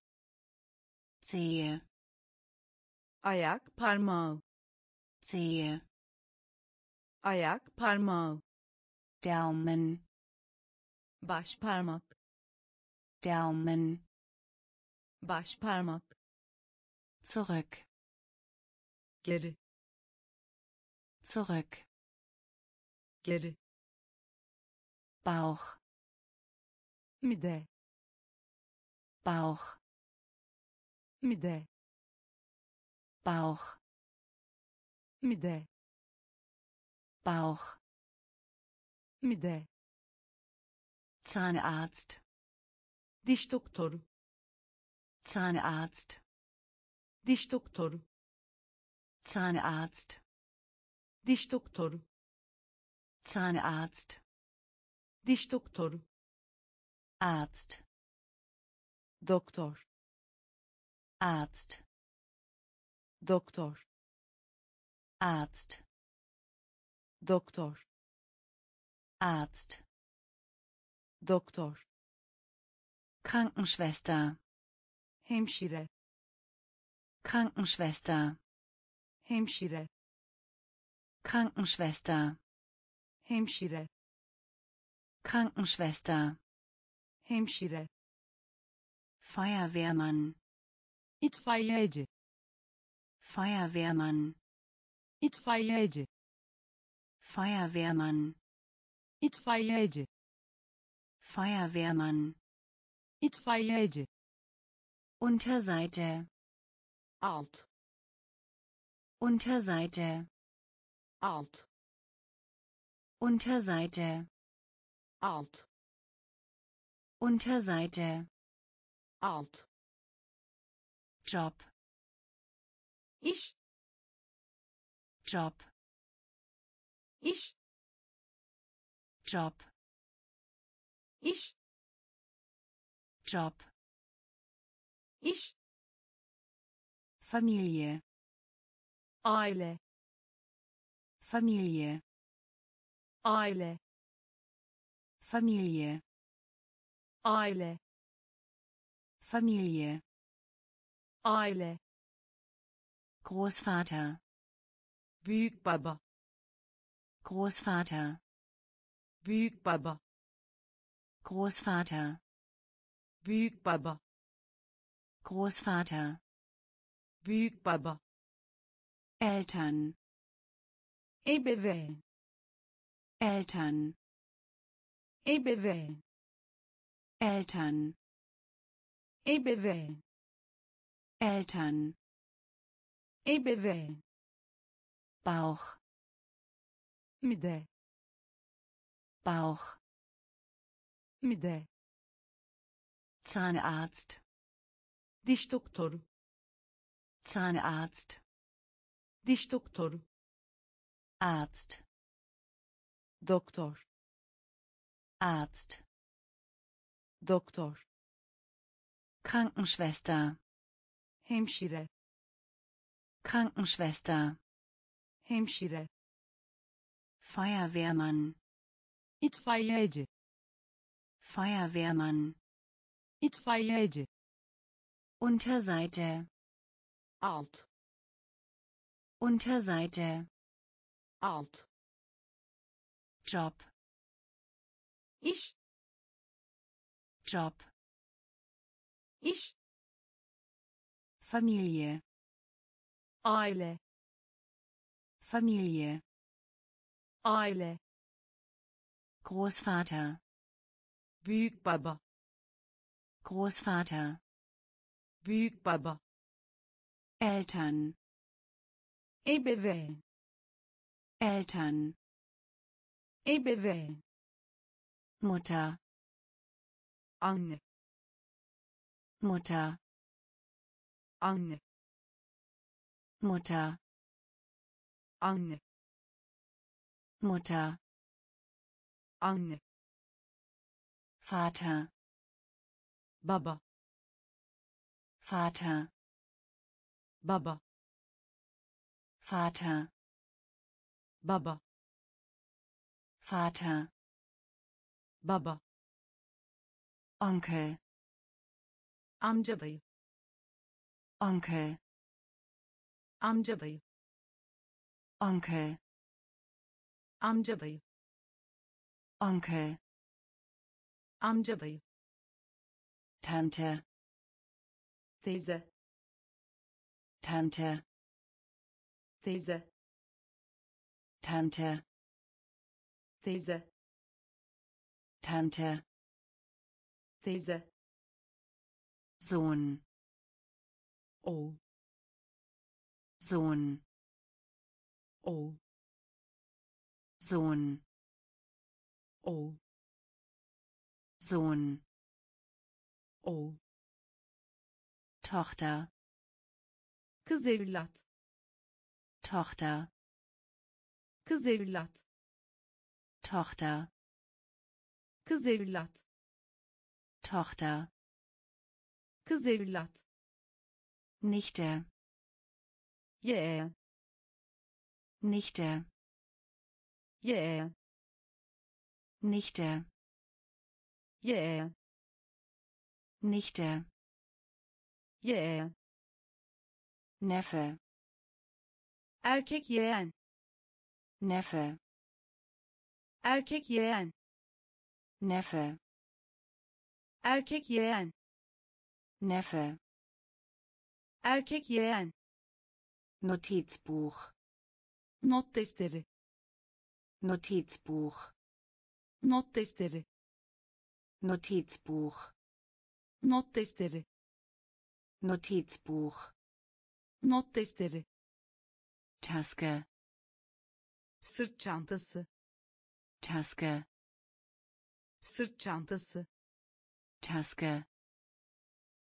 Zehe. Ayak parmağı. Zehe. Ayak parmağı. Daumen. Başparmak. Daumen. Başparmak. Zurück. Geri. Zurück. Geri. Bauch. Mide. Bauch. Mide. Bauch. Mide. Bauch. Mide. Zahnarzt. Diş doktoru. Zahnarzt. Diş doktoru. Zahnarzt. Diş doktoru. Zahnarzt. Diş doktoru. Arzt. Doktor. Arzt. Doktor. Arzt. Doktor. Arzt. Doktor. Krankenschwester. Hemşire. Krankenschwester. Hemşire. Krankenschwester. Hemşire. Krankenschwester. Hemşire. Feuerwehrmann. İtfaiyeci. Feuerwehrmann. İtfaiyeci. Feuerwehrmann. İtfaiyeci. Feuerwehrmann. İtfaiyeci. Unterseite. Alt. Unterseite. Alt. Unterseite. Alt. Unterseite. Alt. Job. Ich. Job. Ich. Job. Ich. Job. Ich. Familie. Aile. Familie. Aile. Familie. Aile. Familie. Aile. Großvater. Büyükbaba. Großvater. Büyükbaba. Großvater. Büyükbaba. Großvater. Büyükbaba. Eltern. Ebeveyn. Eltern. Ebeveyn. Eltern. Ebeveyn. Eltern. Ebeveyn. Bauch. Mide. Bauch. Mide. Zahnarzt. Diş doktoru. Zahnarzt. Diş doktoru. Arzt. Doktor. Arzt. Doktor. Krankenschwester. Hemşire. Krankenschwester. Hemşire. Feuerwehrmann. İtfaiyeci. Feuerwehrmann. İtfaiyeci. Unterseite. Alt. Unterseite. Alt. Job. Ich. Job. Ich. Familie. Aile. Familie. Aile. Großvater. Büyükbaba. Großvater. Büyükbaba. Eltern. Ebeveyn. Eltern. Ebeveyn. Mutter. Anne. Mutter. Anne. Mutter. Anne. Mutter. Anne. Vater. Baba. Vater. Baba. Vater. Baba. Vater. Baba. Onkel. Amcadayı. Onkel. Amcadayı. Onkel. Amcadayı. Onkel. Amcadayı. Tante. Teyze. Tante. Teyze. Tante. Teyze. Tante. Teyze. Sohn. Oğul. Sohn. Oğul. Sohn. Oğul. Sohn. Oğul. Tochter. Kız evlat. Tochter. Kız evlat. Tochter. Kız evlat. Tochter. Kız evlat. Nichte. Yeah. Nichte. Yeah. Nichte. Yeah. Nichte. Yeah. Neffe. Erkek yeğen. Neffe. Erkek yeğen. Neffe. Erkek yeğen. Neffe. Erkek yeğen. Notizbuch. Not defteri. Notizbuch. Not defteri. Notizbuch. Not defteri. Notizbuch. Not defteri. Taske. Sırt çantası. Taske. Sırt çantası. Taske.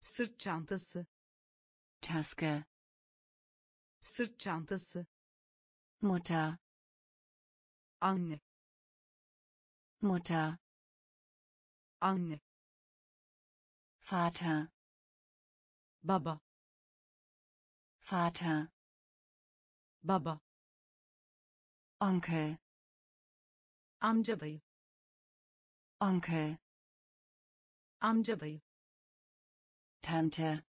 Sırt çantası. Taske. Sırt çantası. Mutter. Anne. Mutter. Anne. Vater. Baba. Vater. Baba. Onkel. Amca dayı. Onkel. Amca dayı. Tante.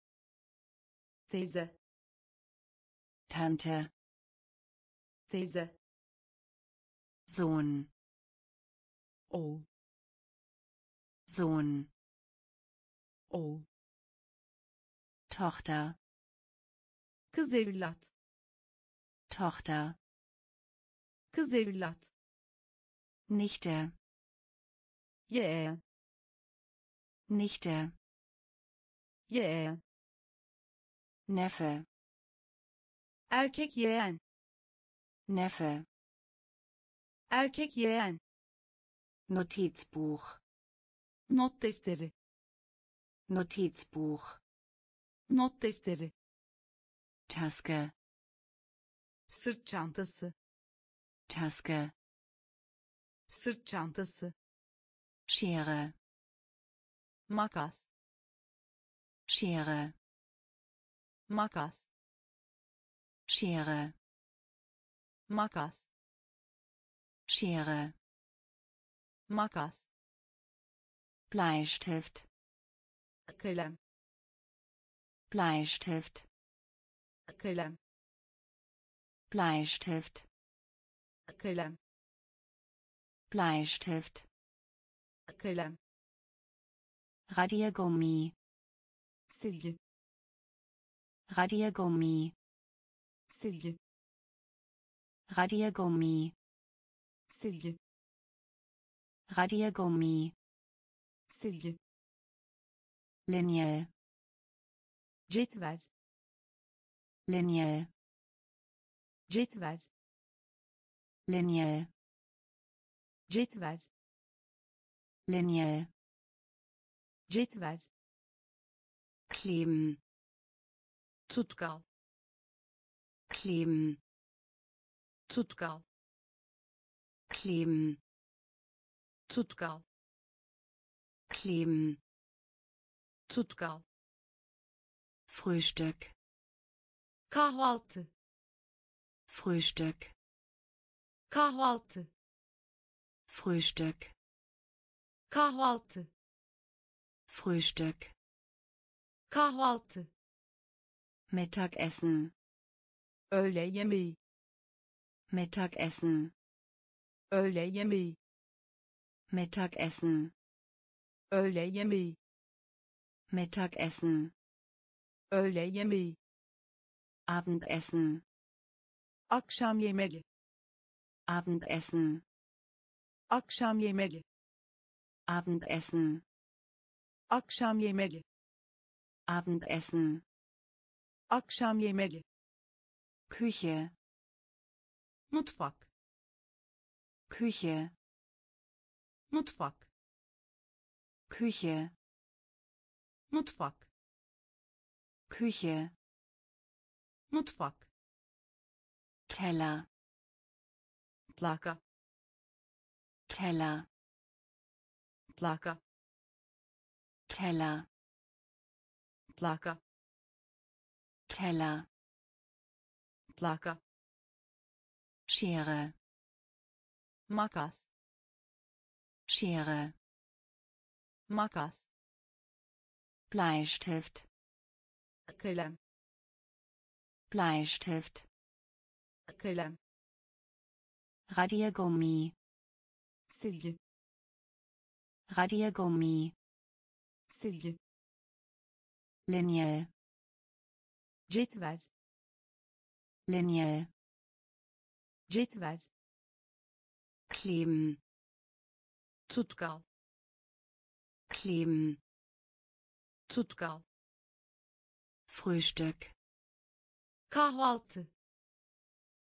Teyze. Tante. Teyze. Sohn. Oğul. Sohn. Oğul. Tochter. Kız evlat. Tochter. Kız evlat. Nichte. Yeğen. Nichte. Yeğen. Neffe. Erkek yeğen. Neffe. Erkek yeğen. Notizbuch. Not defteri. Notizbuch. Not defteri. Taske. Sırt çantası. Taske. Sırt çantası. Schere. Makas. Schere. Makas. Schere. Makas. Schere. Makas. Bleistift. Kalem. Bleistift. Kalem. Bleistift. Kalem. Bleistift. Kalem. Radiergummi. Silge. Radiergummi. Silge. Radiergummi. Silge. Radiergummi. Silge. Linie. Cetvel. Linie. Cetvel. Linie. Cetvel. Linie. Cetvel. Kleben. Tutkal. Kleben. Tutkal. Kleben. Tutkal. Kleben. Tutkal. Frühstück. Kahvaltı. Frühstück. Kahvaltı. Frühstück. Kahvaltı. Frühstück. Kahvaltı. Mittagessen. Öğle yemeği. Mittagessen. Öğle yemeği. Mittagessen. Öğle yemeği. Mittagessen. Öğle yemeği. Abendessen. Akşam yemeği. Abendessen. Akşam yemeği. Abendessen. Akşam yemeği. Abendessen. Akşam yemeği. Küche. Mutfak. Küche. Mutfak. Küche. Mutfak. Küche. Mutfak. Teller. Plaka. Teller. Plaka. Teller. Plaka. Teller. Plaka. Schere. Makas. Schere. Makas. Bleistift. Kalem. Bleistift. Kalem. Radiergummi. Silge. Radiergummi. Silgi. Lineal. Cetvel. Lineal. Cetvel. Kleben. Tutkal. Kleben. Tutkal. Frühstück. Kahvaltı.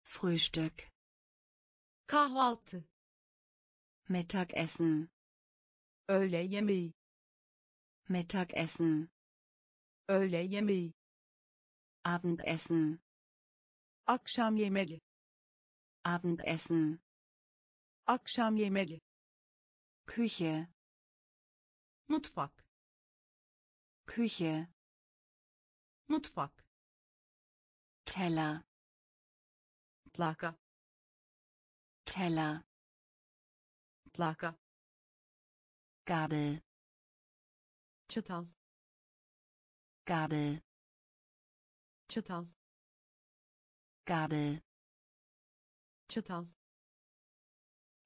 Frühstück. Kahvaltı. Mittagessen. Öğle yemeği. Mittagessen. Öğle yemeği. Abendessen. Akşam yemeği. Abendessen. Akşam yemeği. Küche. Mutfak. Küche. Mutfak. Teller. Plaka. Teller. Plaka. Gabel. Çatal. Gabel. Çatal. Gabel. Çatal.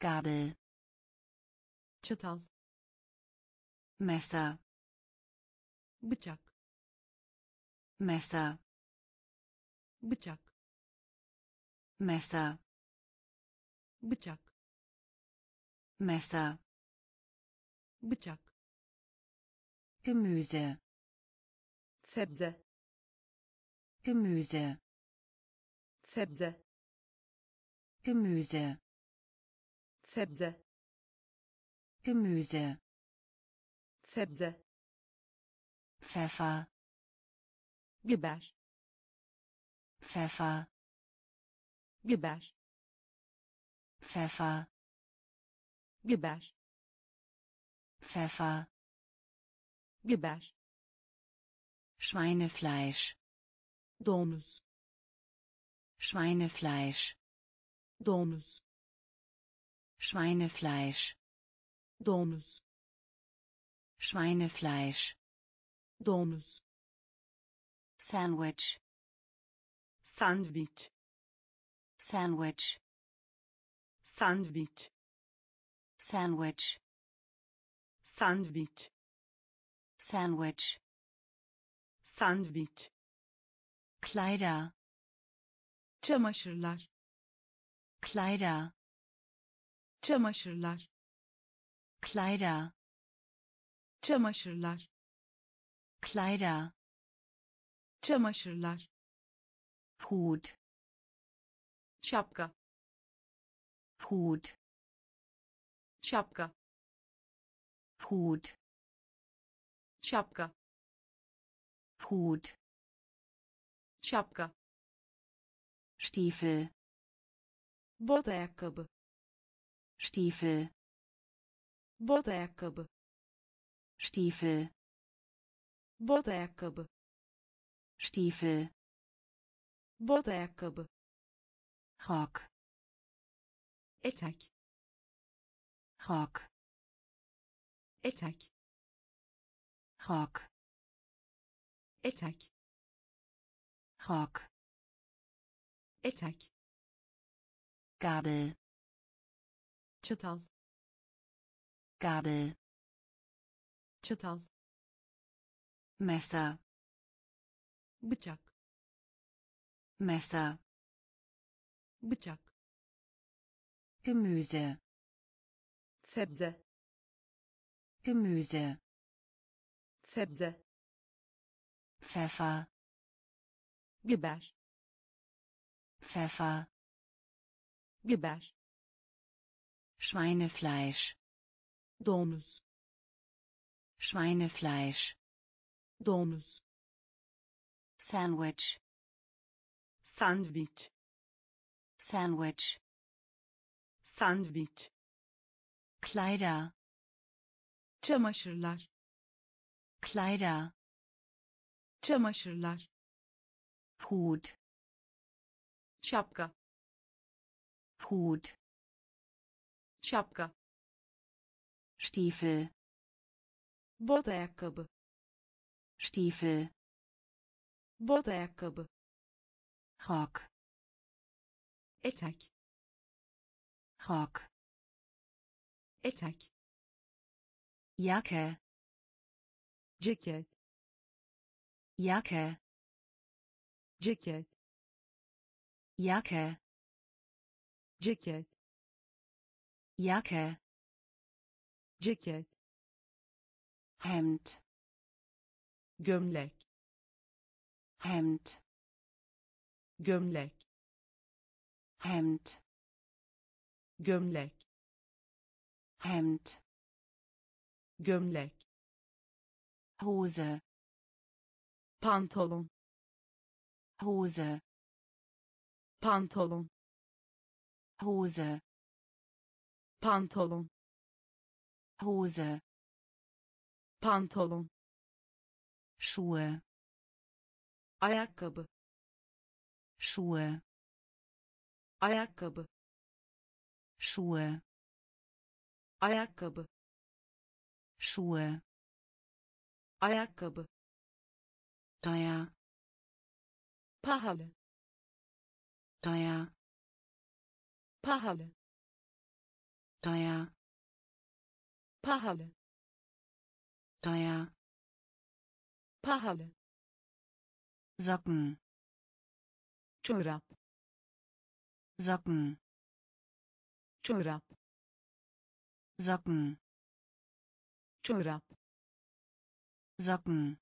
Gabel. Çatal. Messer. Bıçak. Messer. Bıçak. Messer. Bıçak. Messer. Bıçak. Gemüse. Sebze. Gemüse. Sebze. Gemüse. Sebze. Gemüse. Sebze. Pfeffer. Biber. Pfeffer. Biber. Pfeffer. Biber. Pfeffer. Biber. Schweinefleisch. Donus. Schweinefleisch. Donus. Schweinefleisch. Donus. Schweinefleisch. Donus. Sandwich. Sandwich. Sandwich. Sandwich. Sandwich. Sandwich. Sandwich. Sandwich. Kleider. Çamaşırlar. Kleider. Çamaşırlar. Kleider. Çamaşırlar. Kleider. Çamaşırlar. Hut. Şapka. Hut. Şapka. Hut. Şapka. Hut. Şapka. Stiefel. Bot ayakkabı. Stiefel. Bot ayakkabı. Stiefel. Bot ayakkabı. Stiefel. Bot ayakkabı. Rock. Etek. Rock. Etek. Rock. Etek. Rock. Etek. Gabel. Çatal. Gabel. Çatal. Messer. Bıçak. Messer. Bıçak. Gemüse. Sebze. Gemüse. Sebze. Pfeffer. Biber. Pfeffer. Biber. Schweinefleisch. Donus. Schweinefleisch. Donus. Sandwich. Sandwich. Sandwich. Sandwich. Kleider. Çamaşırlar. Kleider. Çamaşırlar. Hut. Şapka. Hut. Şapka. Stiefel. Bot ayakkabı. Stiefel. Bot ayakkabı. Rock. Etek. Rock. Etek. Jacke. Jacket. Jacke. Jacket. Jacke. Jacket. Jacke. Jacket. Hemd. Gömlek. Hemd. Gömlek. Hemd. Gömlek. Hemd. Gömlek. Hose. Pantolon. Hose. Pantolon. Hose. Pantolon. Hose. Pantolon. Schuhe. Ayakkabı. Schuhe. Ayakkabı. Schuhe. Ayakkabı. Schuhe. Ayakkabı. Teuer. Pahalı. Teuer. Pahalı. Teuer. Pahalı. Teuer. Pahalı. Socken. Çorap. Socken. Çorap. Socken. Çorap. Socken.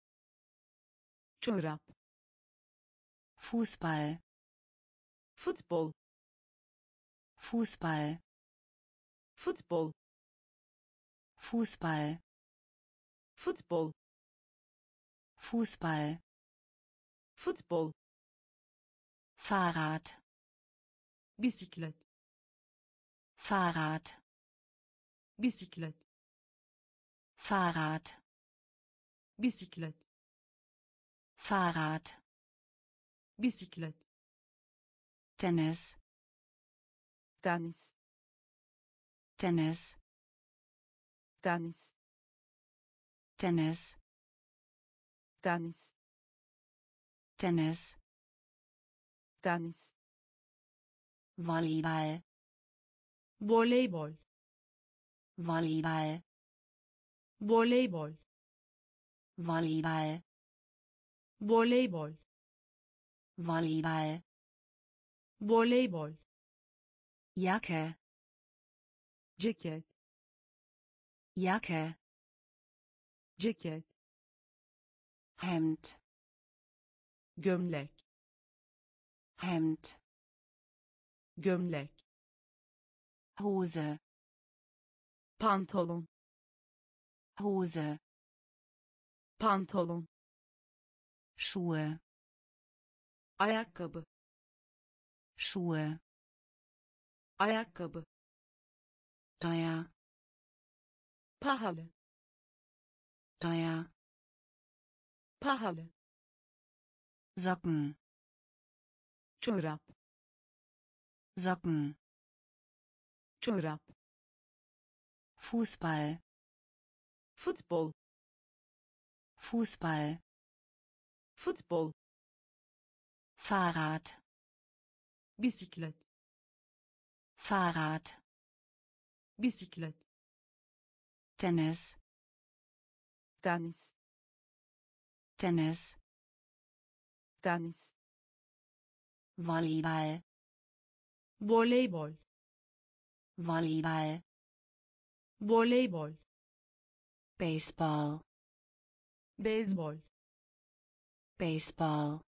Çorap. Fußball. Football. Fußball. Football. Fußball. Football. Fußball. Football. Fahrrad. Bisiklet. Fahrrad. Bisiklet. Fahrrad. Bisiklet. Fahrrad. Bisiklet. Tennis. Tennis. Tennis. Tennis. Tennis. Tennis. Tennis. Tennis. Volleyball. Volleyball. Volleyball. Volleyball. Volleyball. Volleyball. Volleyball. Volleyball. Jacke. Jacket. Jacke. Jacket. Hemd. Gömlek. Hemd. Gömlek. Hose. Pantolon. Hose. Pantolon. Schuhe. Ayakkabı. Schuhe. Ayakkabı. Teuer. Pahalı. Teuer. Pahalı. Socken. Çorap. Socken. Çorap. Fußball. Football. Fußball. Football. Fahrrad. Bisiklet. Fahrrad. Bisiklet. Tennis. Tennis. Tennis. Tennis. Volleyball. Volleyball. Volleyball. Volleyball. Baseball. Baseball. Baseball.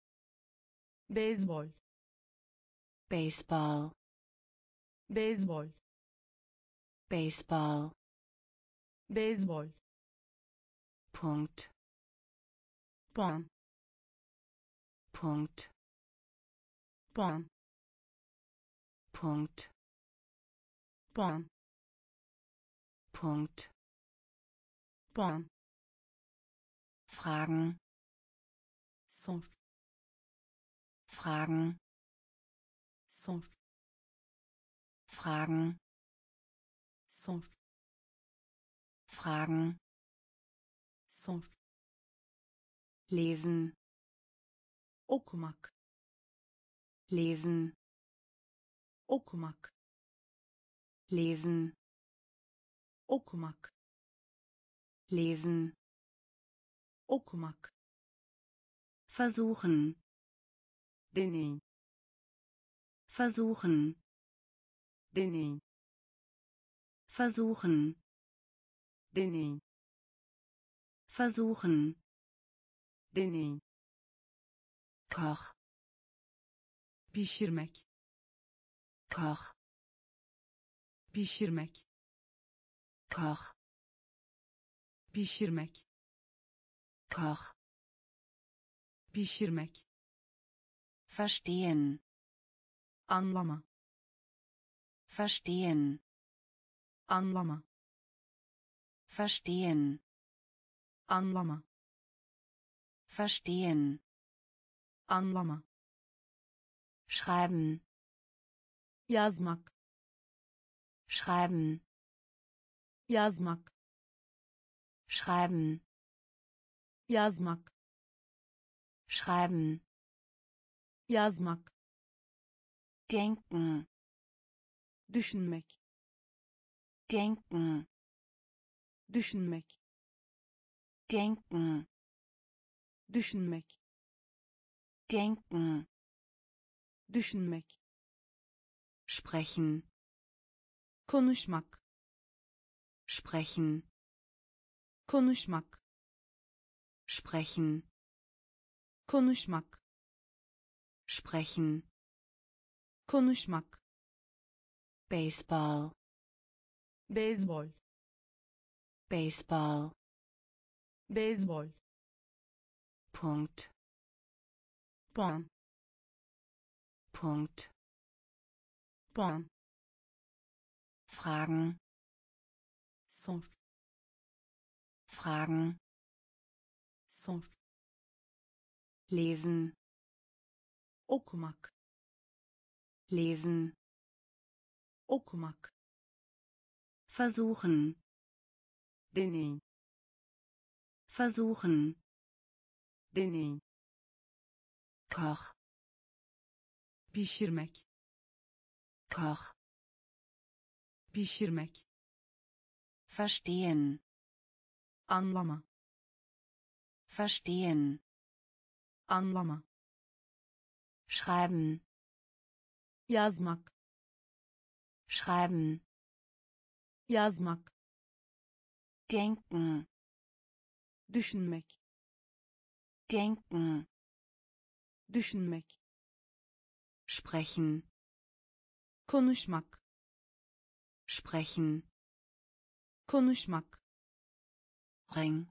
Baseball. Baseball. Baseball. Baseball. Baseball. Punkt. Punkt. Punkt. Punkt. Punkt. Punkt. Punkt. Punkt. Fragen. Sonst. Fragen. Sonst. Fragen. Sonst. Fragen. Sonst. Lesen. Okumak. Lesen. Okumak. Lesen. Okumak. lesen, okumak, versuchen, deney, versuchen, deney, versuchen, deney, versuchen, deney, koch, pişirmek, koch, pişirmek, koch, pişirmek, koch, pişirmek, verstehen, anlama, verstehen, anlama, verstehen, anlama, verstehen, anlama, schreiben, yazmak, schreiben, yazmak, schreiben, yazmak, schreiben, yazmak, denken, düşünmek, denken, düşünmek, denken, düşünmek, denken, düşünmek, sprechen, konuşmak, sprechen, konuşmak, sprechen, konuşmak, sprechen, konuşmak, baseball, baseball, baseball, baseball, Punkt, Punkt, Punkt, Punkt, Fragen, Sonst, Fragen, Sonst, lesen, okumak, lesen, okumak, versuchen, deney, versuchen, deney, koch, pişirmek, koch, pişirmek, verstehen, anlama, verstehen, anlama, schreiben, yazmak, schreiben, yazmak, denken, düşünmek, denken, düşünmek, sprechen, konuşmak, sprechen, konuşmak, ring,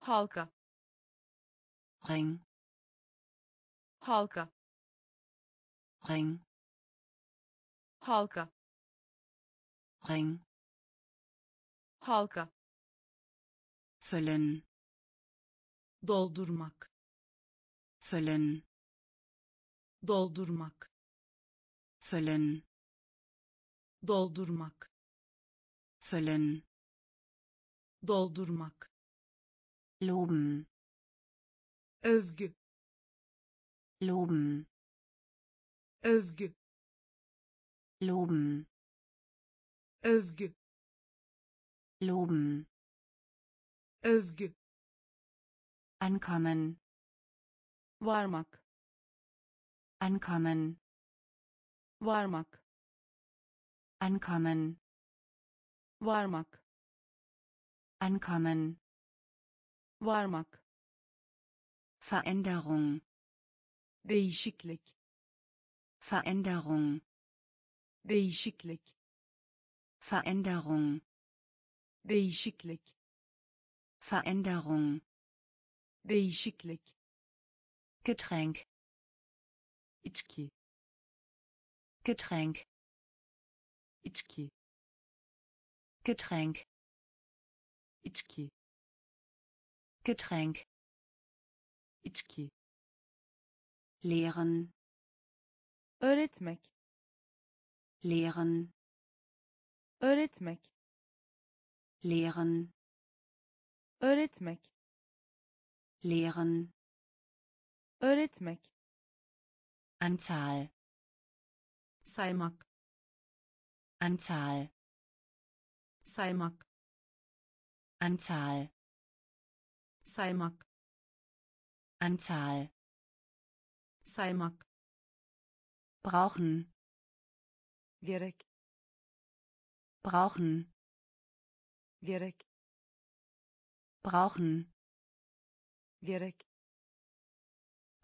halka, ring, halka, ring, halka, ring, halka, füllen, doldurmak, füllen, doldurmak, füllen, doldurmak, füllen, doldurmak, loben, övgü, loben, övgü, loben, övgü, loben, övgü, ankommen, varmak, ankommen, varmak, ankommen, varmak, ankommen, varmak, Veränderung, değişiklik, Veränderung, değişiklik, Veränderung, değişiklik, Veränderung, değişiklik, Getränk, içki, Getränk, içki, Getränk, içki, Getränk, içki, lehren, öğretmek, lehren, öğretmek, lehren, öğretmek, lehren, öğretmek, Anzahl, saymak, Anzahl, saymak, Anzahl. Saymak. Anzahl. Saymak. Brauchen. Gerek. Brauchen. Gerek. Brauchen. Gerek.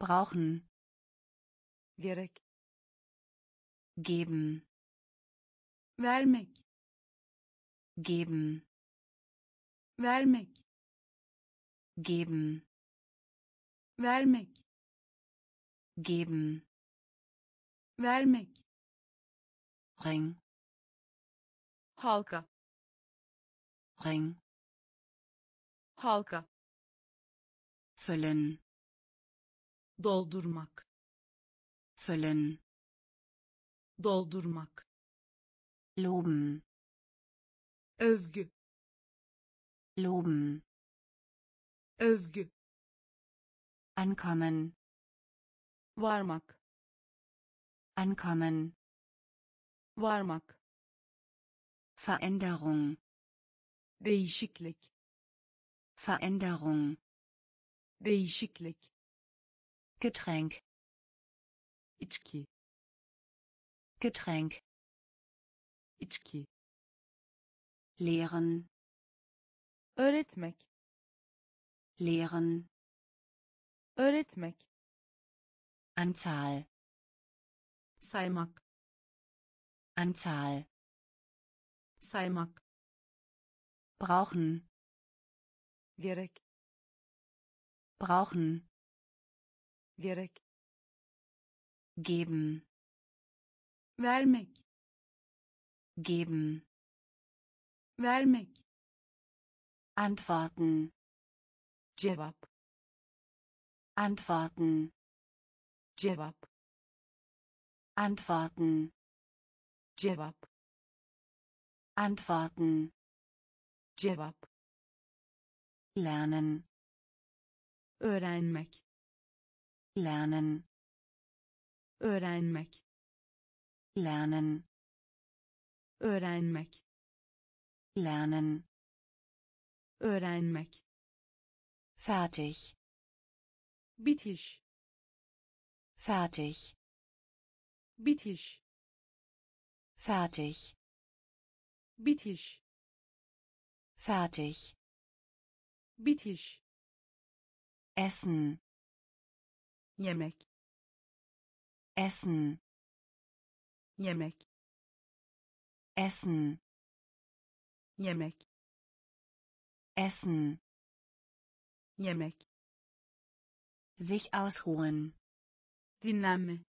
Brauchen. Gerek. Geben. Vermek. Geben. Vermek. Geben. Vermek. Geben. Vermek. Ring. Halka. Ring. Halka. Füllen. Doldurmak. Füllen. Doldurmak. Loben. Övgü. Loben. Övgü. Ankommen. Varmak. Ankommen. Varmak. Veränderung. Değişiklik. Veränderung. Değişiklik. Getränk. İçki. Getränk. İçki. Lehren. Öğretmek. Lehren. Öğretmek. Anzahl. Saymak. Anzahl. Saymak. Brauchen. Gerek. Brauchen. Gerek. Geben. Vermek. Geben. Vermek. Antworten. Cevap. Antworten. Cevap. Antworten. Cevap. Antworten. Cevap. Lernen. Öğrenmek. Lernen. Öğrenmek. Lernen. Öğrenmek. Lernen. Öğrenmek. Fertig. Bitiş. Fertig. Bitiş. Fertig. Bitiş. Fertig. Bitiş. Essen. Yemek. Essen. Yemek. Essen. Yemek. Essen. Yemek. Sich ausruhen. Dinlenme.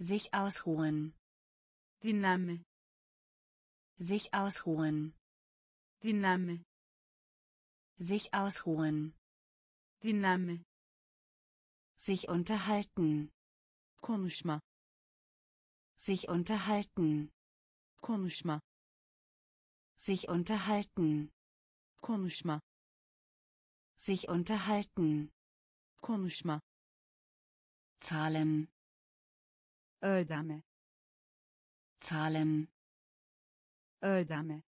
Sich ausruhen. Dinlenme. Sich ausruhen. Dinlenme. Sich ausruhen. Dinlenme. Sich unterhalten. Konuşma. Sich unterhalten. Konuşma. Sich unterhalten. Konuşma. Sich unterhalten. Konuşma. Zahlen. Ödeme. Zahlen. Ödeme.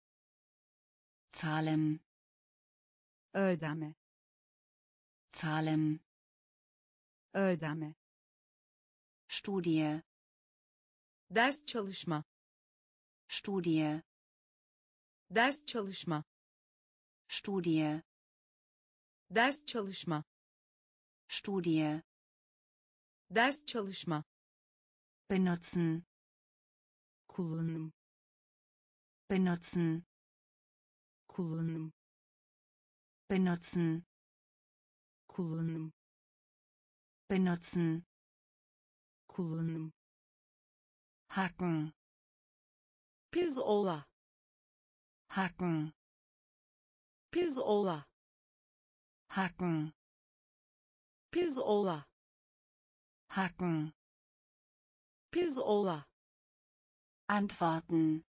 Zahlen. Ödeme. Zahlen. Ödeme. Studie. Ders çalışma. Studie. Ders çalışma. Studie. Ders çalışma. Studie. Ders çalışma. Benutzen. Kullanım. Benutzen. Kullanım. Benutzen. Kullanım. Benutzen. Kullanım. Hacken. Pirzola. Hacken. Pirzola. Hacken. Pirzola. Hacken. Pirzola. Antworten.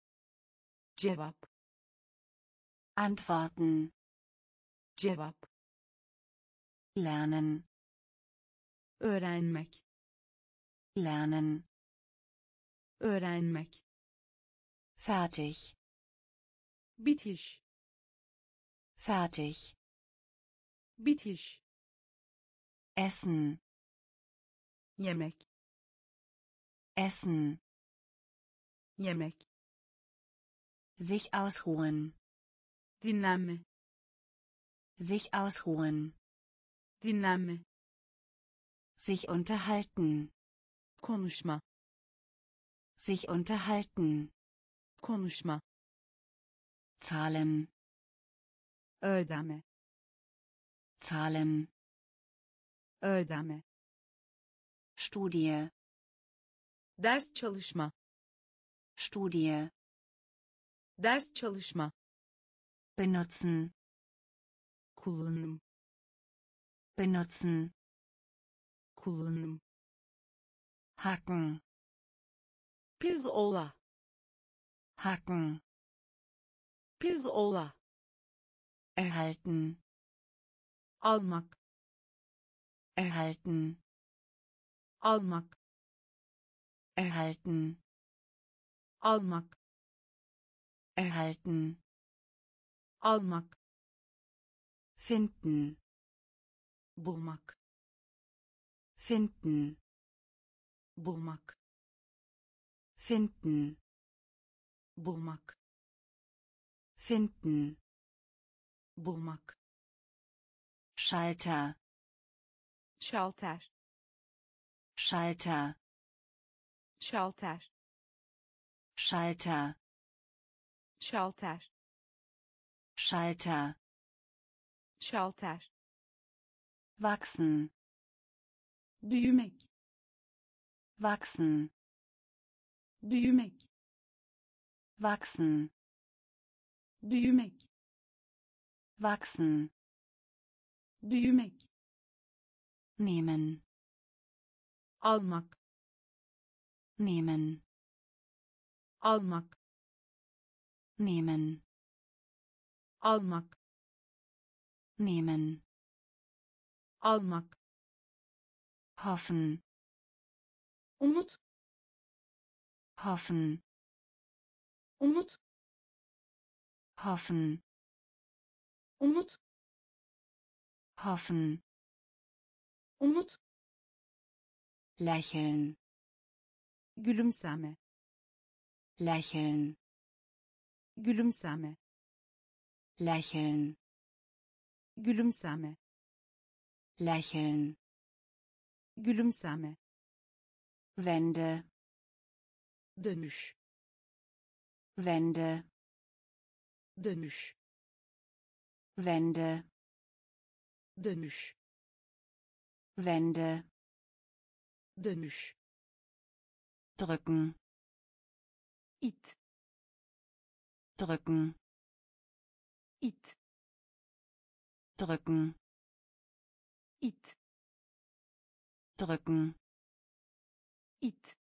Cevap. Antworten. Cevap. Lernen. Öğrenmek. Lernen. Öğrenmek. Fertig. Bitiş. Fertig. Bitiş. Essen. Yemek. Essen. Yemek. Sich ausruhen. Dinlenme. Sich ausruhen. Dinlenme. Sich unterhalten. Konuşma. Sich unterhalten. Konuşma. Zahlen. Ödeme. Zahlen. Ödeme. Studie. Ders çalışma. Studie. Ders çalışma. Benutzen. Kullanım. Benutzen. Kullanım. Hacken. Pirzola. Hacken. Pirzola. Erhalten. Almak. Erhalten. Almak. Erhalten. Almak. Erhalten. Almak. Finden. Bulmak. Finden. Bulmak. Finden. Bulmak. Finden. Bulmak. Schalter. Schalter. Schalter. Schalter. Schalter. Schalter. Schalter. Schalter. Wachsen. Büyümek. Wachsen. Büyümek. Wachsen. Büyümek. Wachsen. Büyümek. Nehmen. Almak. Nehmen. Almak. Nehmen. Almak. Nehmen. Almak. Hoffen. Umut. Hoffen. Umut. Hoffen. Umut. Hoffen. Umut. Lächeln. Gülümseme. Lächeln. Gülümseme. Lächeln. Gülümseme. Lächeln. Gülümseme. Wende. Dönüş. Wende. Dönüş. Wende. Dönüş. Wende. Dönüş. Drücken. It. Drücken. It. Drücken. It. Drücken. It.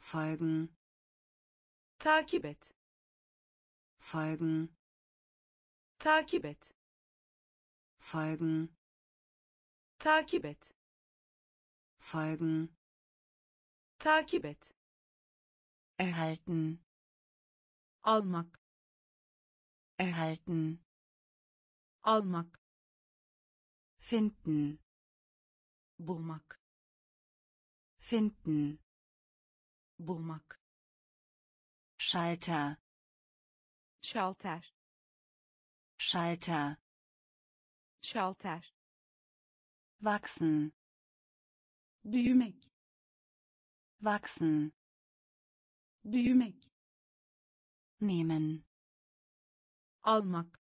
Folgen. Takip et. Folgen. Takip et. Folgen. Takip et. Folgen. Takip et. Erhalten. Almak. Erhalten. Almak. Finden. Bulmak. Finden. Bulmak. Schalter. Schalter. Schalter. Schalter. Wachsen. Büyümek. Wachsen. Büyümek. Nehmen. Almak.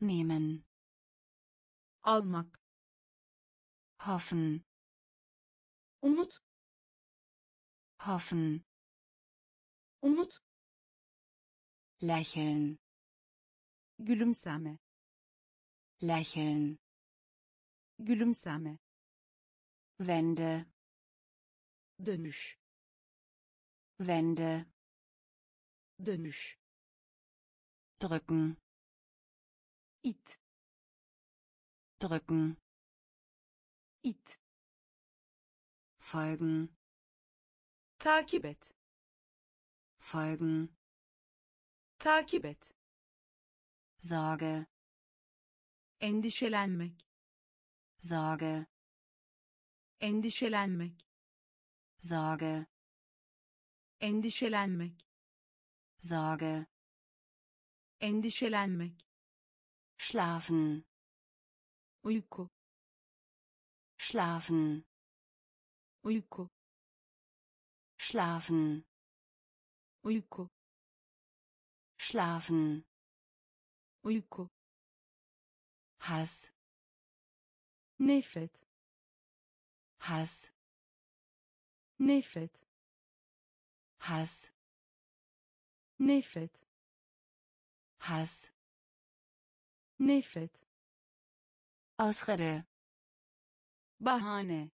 Nehmen. Almak. Hoffen. Umut. Hoffen. Umut. Lächeln. Gülümseme. Lächeln. Gülümseme. Wende. Dönüş. Wende. Dönüş. Drücken. It. Drücken. It. Folgen. Takip et. Folgen. Takip et. Sorge. Endişelenmek. Sorge. Endişelenmek. Sorge. Endişelenmek. Sorge. Endişelenmek. Schlafen. Uyku. Schlafen. Uyku. Schlafen. Uyku. Schlafen. Uyku. Hass. Nefret. Hass. Nefret. Hass. Nefret. Hass. Nefret. Ausrede. Bahane.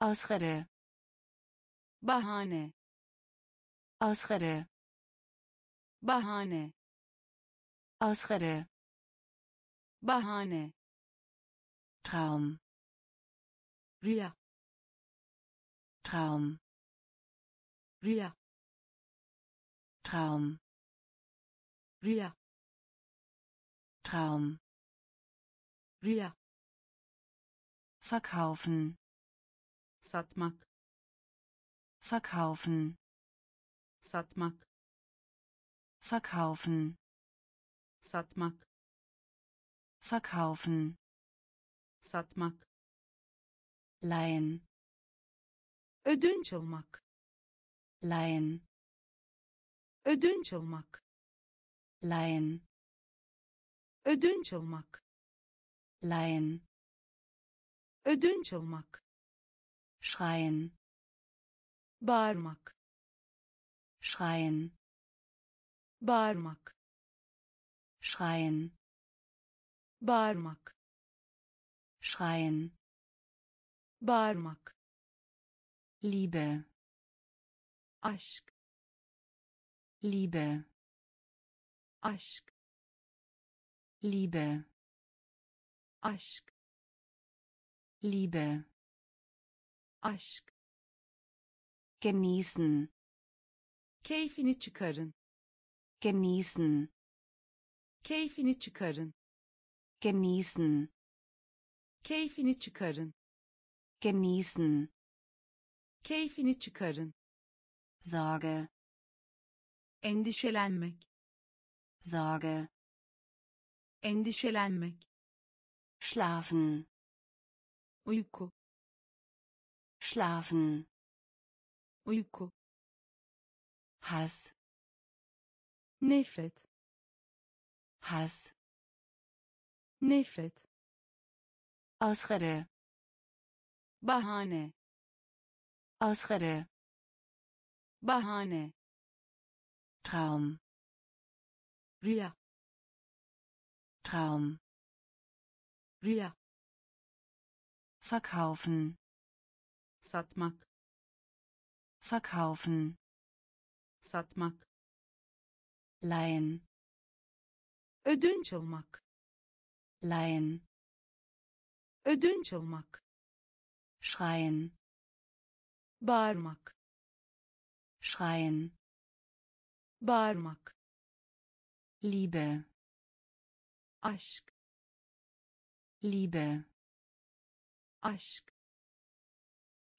Ausrede. Bahane. Ausrede. Bahane. Ausrede. Bahane. Traum. Rüya. Traum. Rüya. Traum. Rüya. Traum. Rüya. Verkaufen. Satmak. Verkaufen. Satmak. Verkaufen. Satmak. Verkaufen. Satmak. Leihen. Ödünç almak. Leihen. Ödünç almak. Leihen. Ödünç almak. Leihen. Ödünç almak. Schreien. Bağırmak. Schreien. Bağırmak. Schreien. Bağırmak. Schreien. Bağırmak. Liebe. Aşk. Liebe. Aşk. Liebe. Aşk. Liebe. Aşk. Genießen. Keyfini çıkarın. Genießen. Keyfini çıkarın. Genießen. Keyfini çıkarın. Genießen. Keyfini çıkarın. Sorge. Endişelenmek. Sorge. Endişelenmek. Schlafen. Uyku. Schlafen. Uyku. Hass. Nefret. Hass. Nefret. Ausrede. Bahane. Ausrede. Bahane. Traum. Rüya. Traum. Rüya. Verkaufen. Satmak. Verkaufen. Satmak. Leihen. Ödünç almak. Leihen. Ödünç almak. Schreien. Bağırmak. Schreien. Bağırmak. Liebe. Aşk. Liebe. Aşk.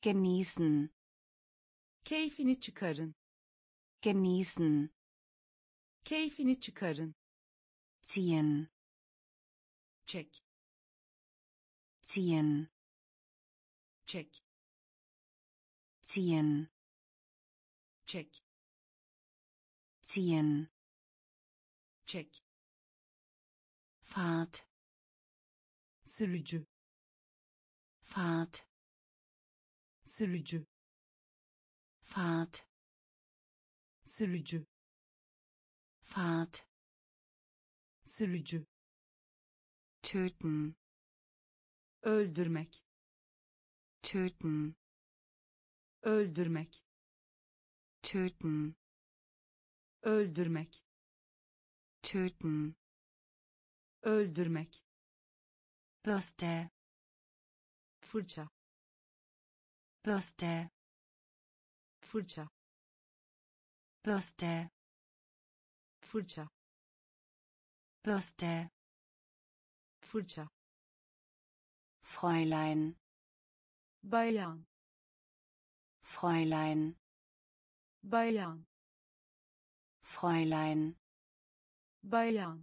Genießen. Keyfini çıkarın. Genießen. Keyfini çıkarın. Ziehen. Çek. Ziehen. Çek. Ziehen. Çek. Ziehen. Çek. Fahrt. Sürücü. Fahrt. Sürücü. Fahrt. Sürücü. Fahrt. Sürücü. Töten. Öldürmek. Töten. Öldürmek. Töten. Öldürmek. Töten. Öldürmek. Bürste. Fırça. Bürste. Fırça. Bürste. Fırça. Bürste. Fırça. Fräulein. Bayan. Fräulein. Bayan. Fräulein. Bayan.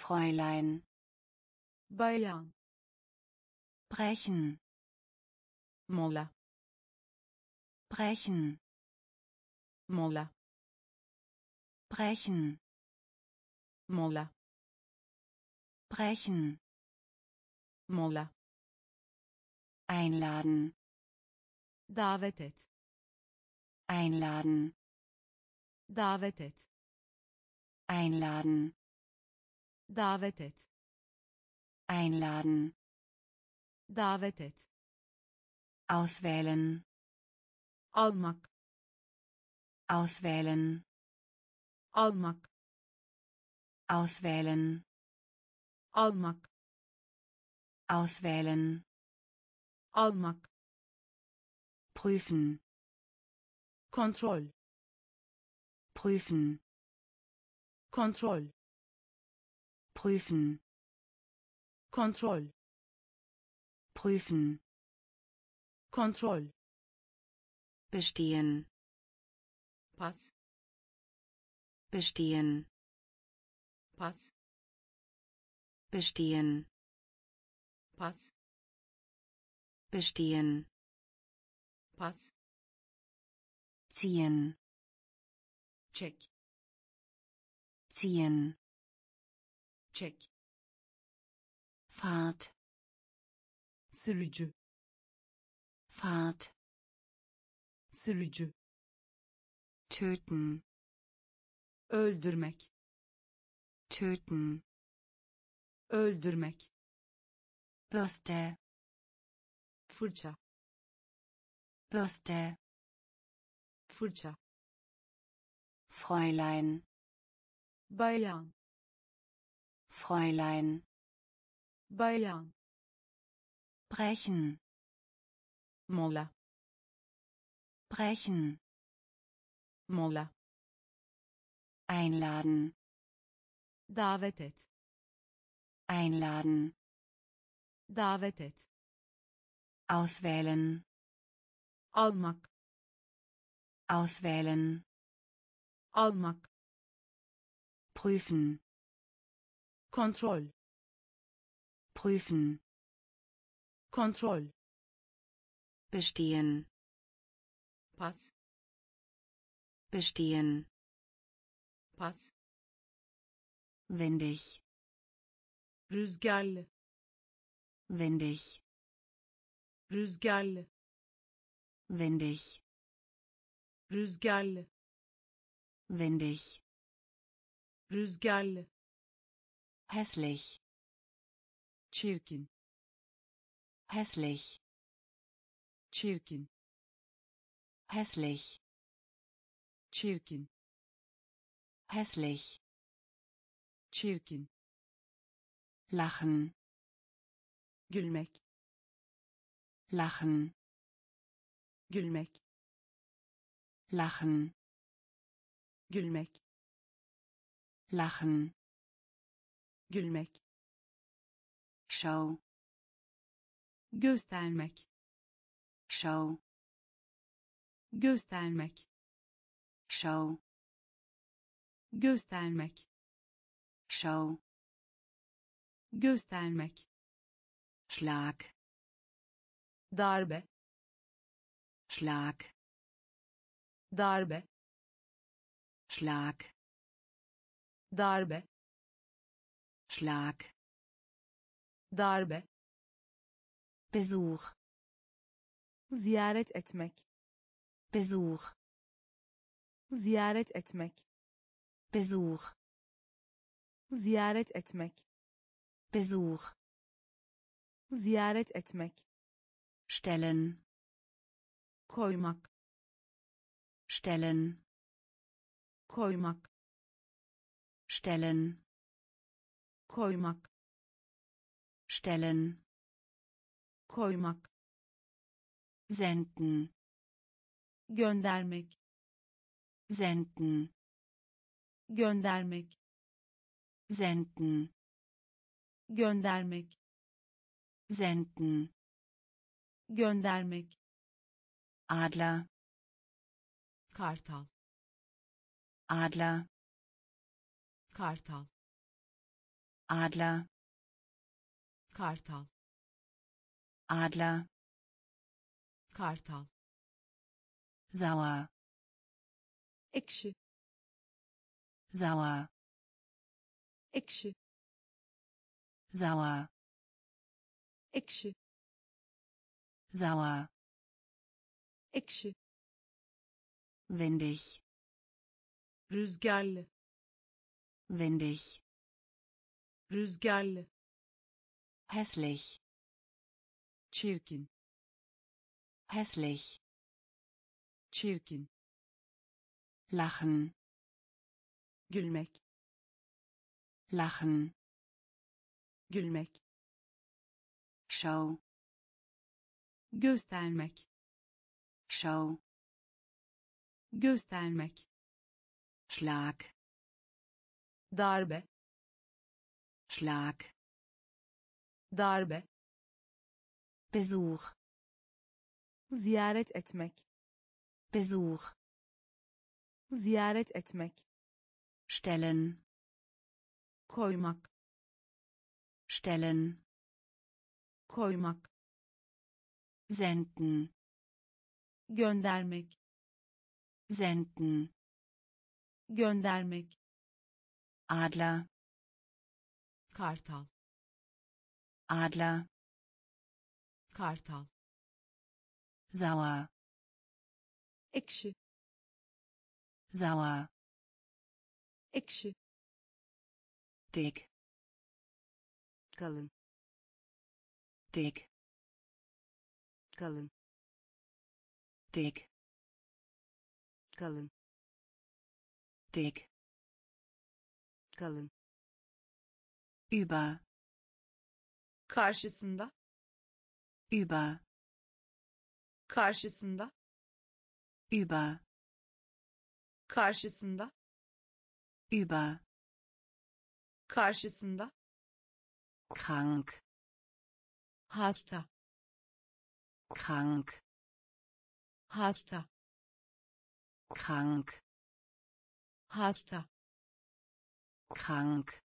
Fräulein. Bayan. Brechen. Mola. Brechen. Mola. Brechen. Mola. Brechen. Mola. Einladen. Davet et. Einladen. Davet et. Einladen. Davet et. Einladen. Davet et. Auswählen. Almak. Auswählen. Almak. Auswählen. Almak. Auswählen. Almak. Prüfen. Kontroll. Prüfen. Kontroll. Prüfen. Kontroll. Prüfen. Kontroll. Bestehen. Pass. Bestehen. Pass. Bestehen. Pass. Bestehen. Pass. Ziehen. Check. Ziehen. Check. Fahrt. Sürücü. Fahrt. Sürücü. Töten. Öldürmek. Töten. Öldürmek. Bürste. Fırça. Bürste. Fırça. Fräulein. Bayan. Fräulein. Bayan. Brechen. Mola. Brechen. Mola. Einladen. Davet et. Einladen. Davet et. Auswählen. Almak. Auswählen. Almak. Prüfen. Kontroll. Prüfen. Kontroll. Bestehen. Pass. Bestehen. Pass. Windig. Rüzgarlı. Windig. Rüzgarlı. Windig. Rüzgarlı. Windig. Rüzgarlı. Hässlich. Çirkin. Hässlich. Çirkin. Hässlich. Çirkin. Hässlich. Çirkin. Lachen. Gülmek. Lachen. Gülmek. Lachen. Gülmek. Lachen. Gülmek. Show. Göstermek. Show. Göstermek. Show. Göstermek. Show. Göstermek. Schlag. Darbe. Schlag. Darbe. Schlag. Darbe. Schlag. Darbe. Besuch. Ziyaret etmek. Besuch. Ziyaret etmek. Besuch. Ziyaret etmek. Besuch. Ziyaret etmek. Stellen. Koymak. Stellen. Koymak. Stellen. Koymak. Stellen. Koymak. Senden. Göndermek. Senden. Göndermek. senden, göndermek, senden, göndermek, adler, kartal, adler, kartal, adler, kartal, adler, kartal, sauer, ekşi, sauer, ekşi, sauer, ekşi, sauer, ekşi, windig, rüzgarlı, windig, rüzgarlı, hässlich, çirkin, hässlich, çirkin, lachen, gülmek, lachen, gülmek, show, göstermek, show, göstermek, schlag, darbe, schlag, darbe, besuch, ziyaret etmek, besuch, ziyaret etmek, stellen, koymak, stellen, koymak, senden, göndermek, senden, göndermek, adler, kartal, adler, kartal, sauer, ekşi, sauer, ekşi, dik, kalın, dik, kalın, dik, kalın, dik, kalın, über, karşısında, über, karşısında, über, karşısında, über, karşısında, krank, hasta, krank, hasta, krank, hasta, krank,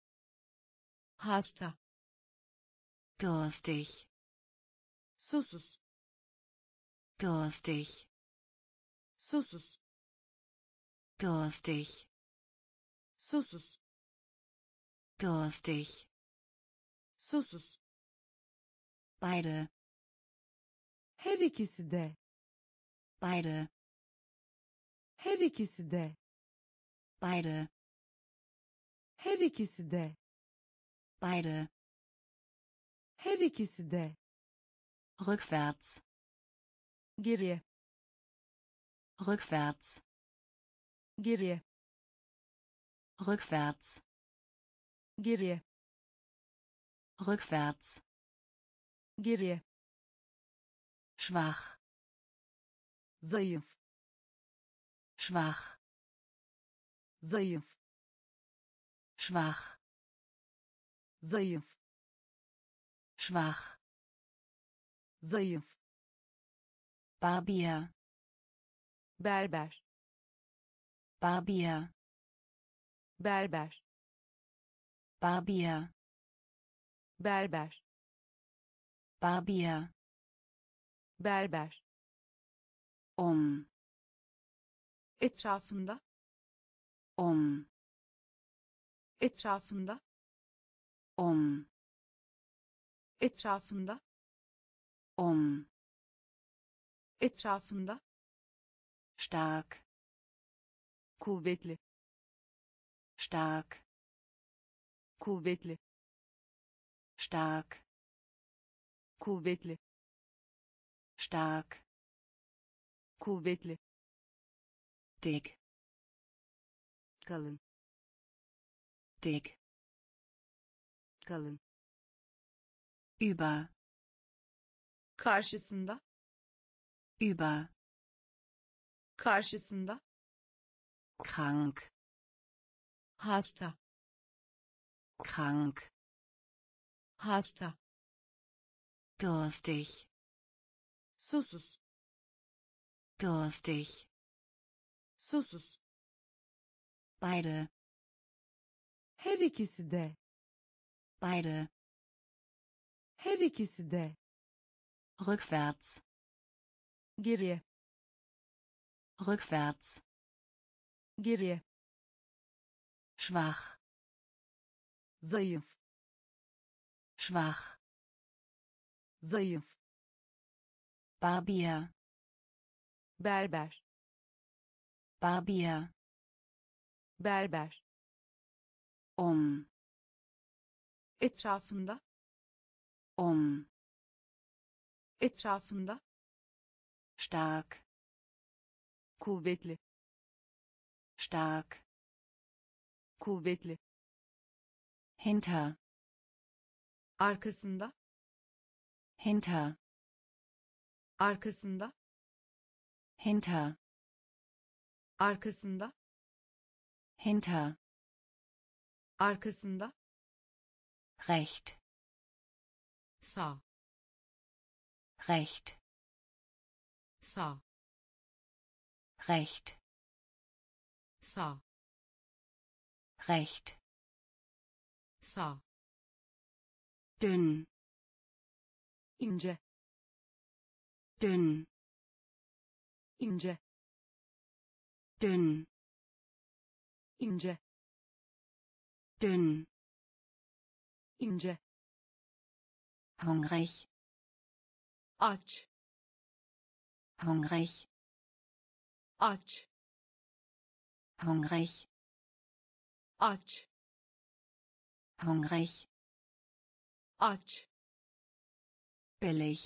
hasta, durstig, susuz, durstig, susuz, durstig, susuz, durstig, susuz, beide, her ikisi de, beide, her ikisi de, beide, her ikisi de, beide, her ikisi de, rückwärts, geriye, rückwärts, geriye, rückwärts, geriye, rückwärts, geriye, schwach, zayıf, schwach, zayıf, schwach, zayıf, schwach, zayıf, Barbier, berber, Barbier, berber, Barbier, berber, Barbier, berber, etrafında, etrafında, etrafında, etrafında, stark, kuvvetli, stark, kuvvetli, stark, kuvvetli, stark, kuvvetli, dik, kalın, dik, kalın, über, karşısında, über, karşısında, krank, hasta, krank, hasta, durstig, susuz, durstig, susuz, beide, her ikisi de, beide, her ikisi de, rückwärts, geriye, rückwärts, geriye, schwach, zayıf, schwach, zayıf, Barbier, berber, Barbier, berber, etrafında, etrafında, stark, kuvvetli, stark, kuvvetli, hinter, arkasında, hinter, arkasında, hinter, arkasında, hinter, arkasında, recht, sağ, recht, sağ, recht, sağ, recht, sağ, dünn, ince, dünn, ince, dünn, ince, dünn, ince, hungrig, aç, hungrig, aç, hungrig, aç, hungrig, aç, billig,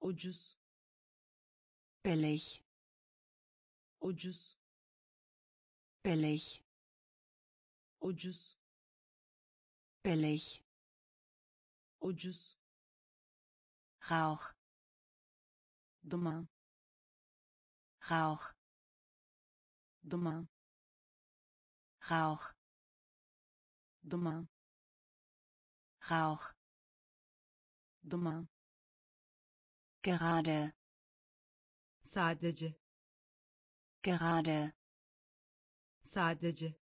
ucuz, billig, ucuz, billig, ucuz, billig, ucuz, Rauch, duman, Rauch, duman, Rauch, duman, Rauch, duman, gerade, sadece, gerade, sadece,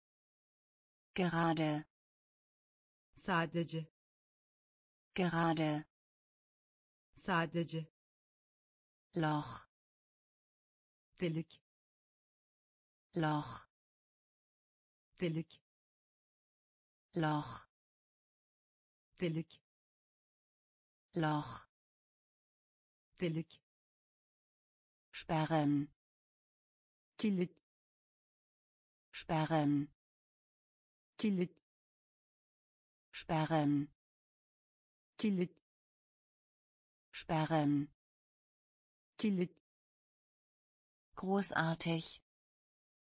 gerade, sadece, gerade, sadece, Loch, delik, Loch, delik, Loch, delik, Loch, delik, sperren, kilit, sperren, kilit, sperren, kilit, sperren, kilit, großartig,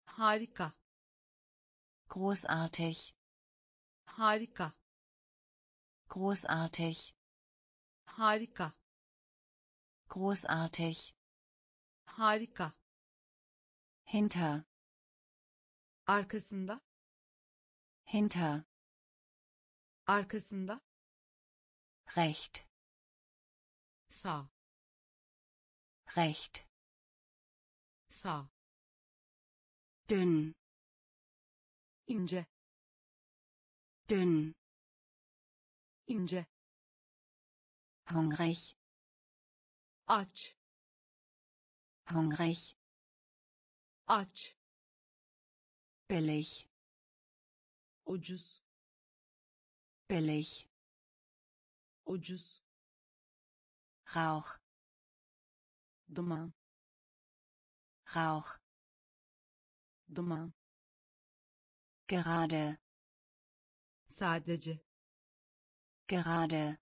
harika, großartig, harika, großartig, harika, großartig, harika, hinter, arkasında, hinter, arkasında, recht, sağ, recht, sağ, dünn, ince, dünn, ince, hungrig, aç, hungrig, aç, billig, ucuz, billig, ucuz, Rauch, duman, Rauch, duman, gerade, sadece, gerade,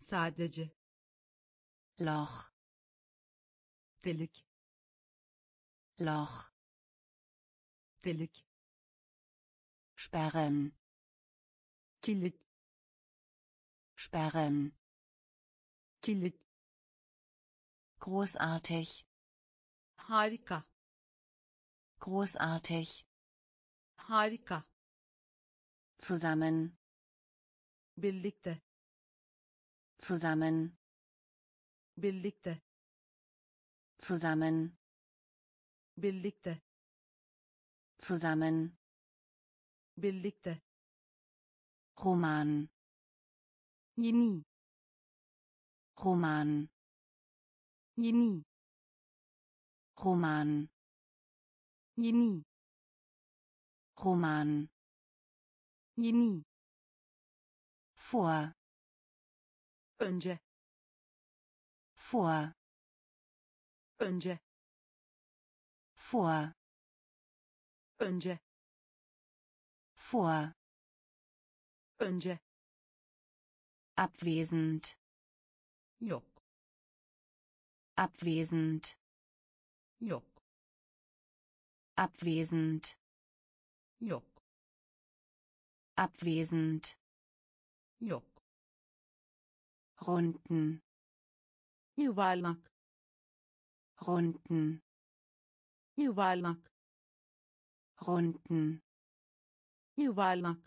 sadece, Loch, delik, Loch, delik, sperren, kilit, sperren, kilit, großartig, harika, großartig, harika, Zusammen. Birlikte. Zusammen. Birlikte. Zusammen. Birlikte. Zusammen. Birlikte. Roman. Yeni. Roman. Yeni. Roman. Yeni. Roman. Yeni. Vor. Önce. Vor. Önce. Vor. Önce. Vor. Önce. Abwesend. Yok. Abwesend. Yok. Abwesend. Yok. Abwesend. Yok. Runden. Yuvarlak. Runden. Yuvarlak. Runden. Yuvarlak.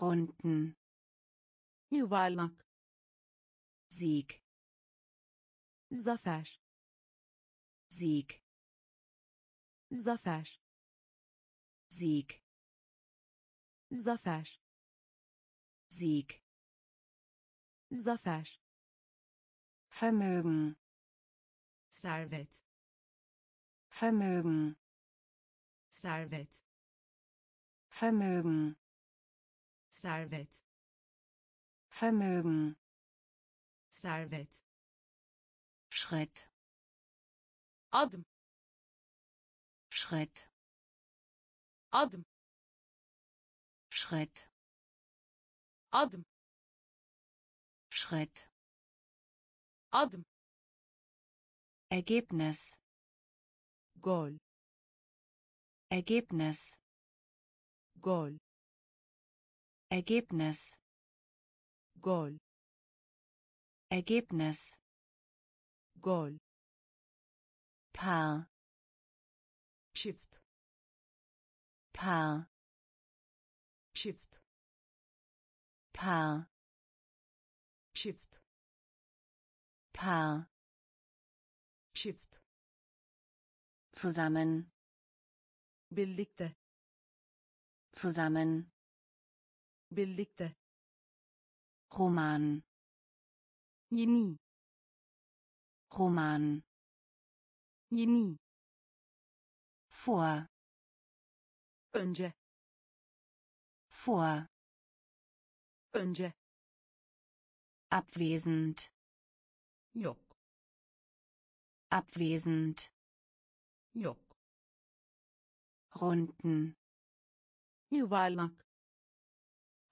Runden. Yuvarlak. Sieg. Zafer. Sieg. Zafer. Sieg. Zafer. Sieg. Zafer. Vermögen. Servet. Vermögen. Servet. Vermögen. Servet. Vermögen. Servet. Schritt. Adım. Schritt. Adım. Schritt. Adım. Schritt. Adım. Ergebnis. Gol. Ergebnis. Gol. Ergebnis. Gol. Ergebnis. Gol. Paar. Shift. Paar. Shift. Paar. Shift. Paar. Shift. Zusammen. Birlikte. Zusammen. Birlikte. Roman. Yeni. Roman. Yeni. Vor. Önce. Vor. Önce. Abwesend. Yok. Abwesend. Yok. Runden. Yuvarlak.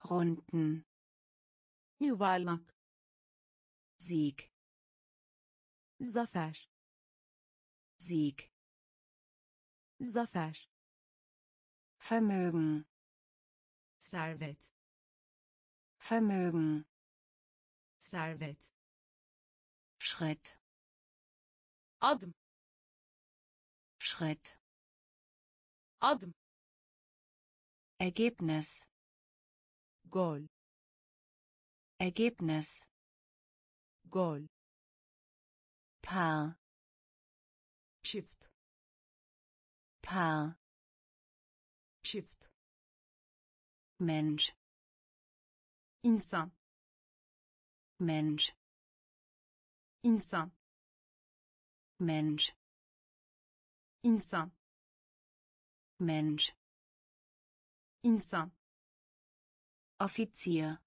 Runden. Yuvarlak. Sieg. Zafer. Sieg. Zafer. Vermögen. Servet. Vermögen. Servet. Schritt. Adım. Schritt. Adım. Ergebnis. Gol. Ergebnis. Gol. Paar. Shift. Paar. Shift. Mensch. İnsan. Mensch. İnsan. Mensch. İnsan. Mensch. İnsan. Offizier.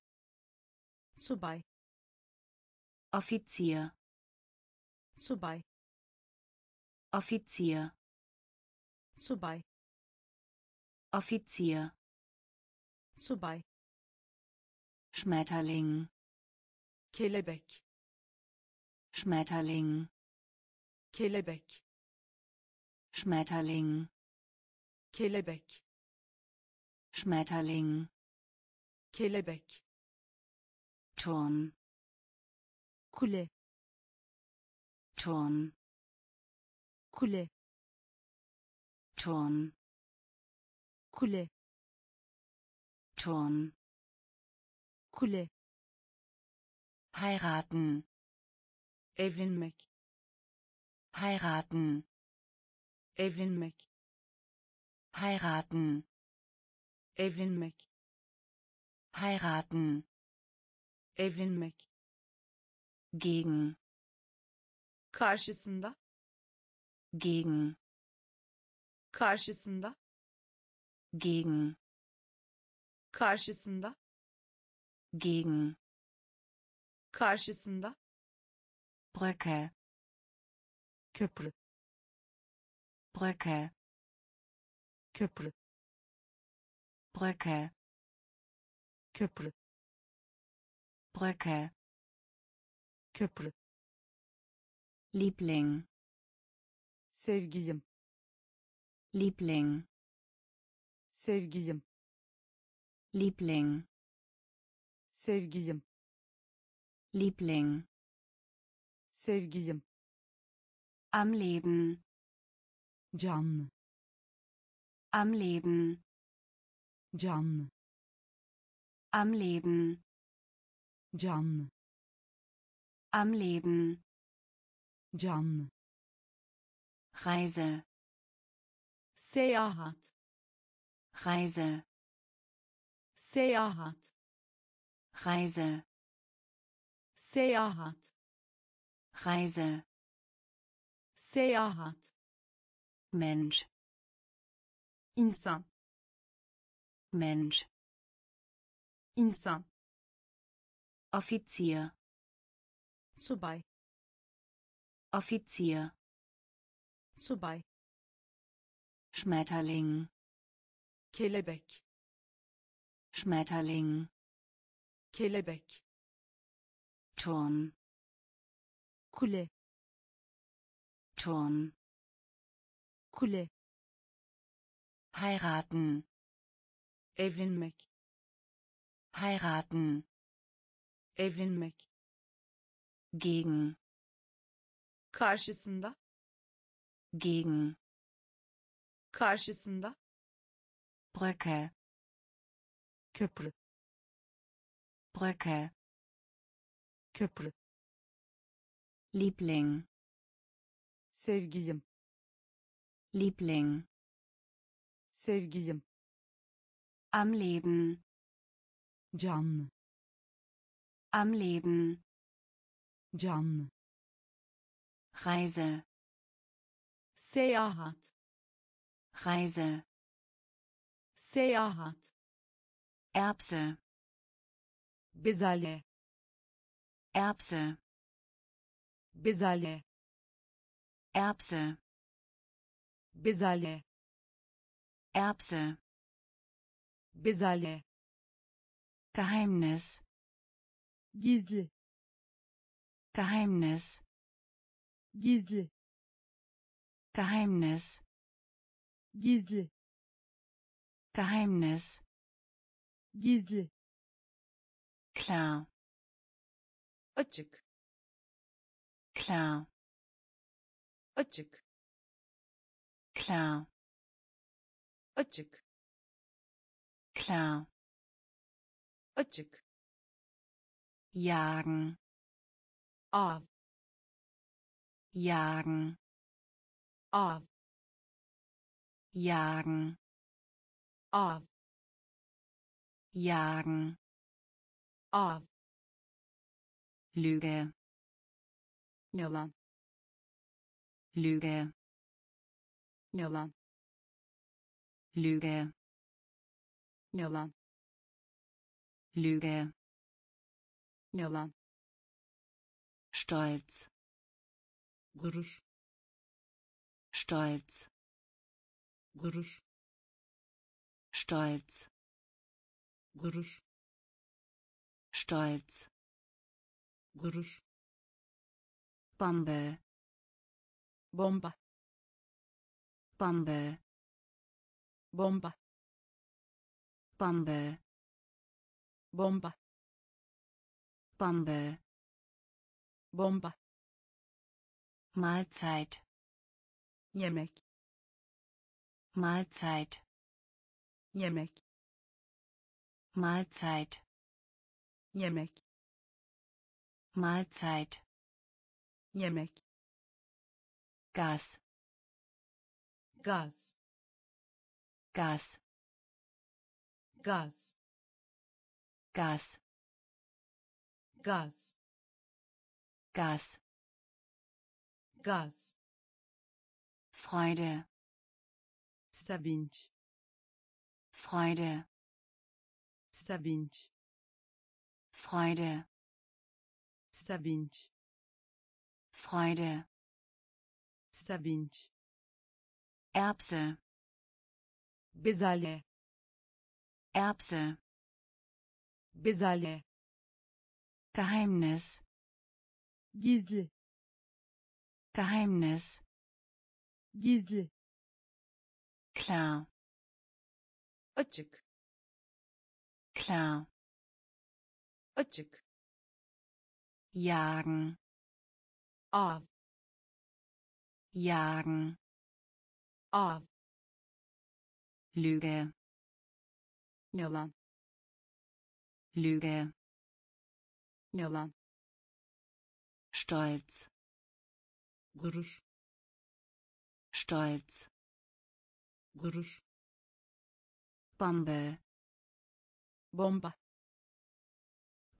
Subay. Offizier. Subay. Offizier. Subay. Offizier. Subay. Schmetterling. Kelebek. Schmetterling. Kelebek. Schmetterling. Kelebek. Schmetterling. Kelebek. Turm. Kule. Turm. Kule. Turm. Kule. Turm. Kule. Heiraten. Evlenmek. Heiraten. Evlenmek. Heiraten. Evlenmek. Heiraten. Evlenmek. Gegen. Karşısında. Gegen. Karşısında. Gegen. Karşısında. Gegen. Karşısında. Brücke. Köprü. Brücke. Köprü. Brücke. Köprü. Brücke. Köprü. Liebling. Sevgilim. Liebling. Sevgilim. Liebling. Sevgilim. Liebling. Sevgilim. Am Leben. Canlı. Am Leben. Canlı. Am Leben. Canlı. Am Leben. Canlı. Reise. Seyahat. Reise. Seyahat. Reise. Seyahat. Reise. Seyahat. Mensch. İnsan. Mensch. İnsan. Offizier. Subay. Offizier. Subay. Schmetterling. Kelebek. Schmetterling. Kelebek. Turm. Kule. Turm. Kule. Heiraten. Evlenmek. Heiraten. Evlenmek. Gegen. Karşısında. Gegen. Karşısında. Brücke. Köprü. Brücke. Köprü. Liebling. Sevgilim. Liebling. Sevgilim. Am Leben. Canlı. Am Leben. Canlı. Reise. Seyahat. Reise. Seyahat. Erbse. Bezelye. Erbse. Bezelye. Erbse. Bezelye. Erbse. Bezelye. Geheimnis. Gizli. Geheimnis. Gizli. Geheimnis. Gizli. Geheimnis. Gizli. Klar. Açık. Klar. Açık. Klar. Açık. Klar. Açık. Jagen. Av. Jagen. Av. Jagen. Av. Jagen. Av. Lüge. Yalan. Lüge. Yalan. Lüge. Yalan. Lüge. Yalan. Stolz. Gurur. Stolz. Gurur. Stolz. Gurur. Stolz. Gurur. Bombe. Bomba. Bombe. Bomba. Bombe. Bomba. Bombe. Bomba. Mahlzeit. Yemek. Mahlzeit. Yemek. Mahlzeit. Yemek. Mahlzeit. Yemek. Gas. Gas. Gas. Gas. Gas. Gas. Gas. Gas. Freude. Sevinç. Freude. Sevinç. Freude. Sevinç. Freude. Sevinç. Erbse. Bezelye. Erbse. Bezelye. Geheimnis. Gizli. Geheimnis. Gizli. Klar. Açık. Klar. Açık. Jagen. Av. Jagen. Av. Lüge. Yalan. Lüge. Yalan. Stolz. Gurur. Stolz. Gurur. Bombe. Bomba.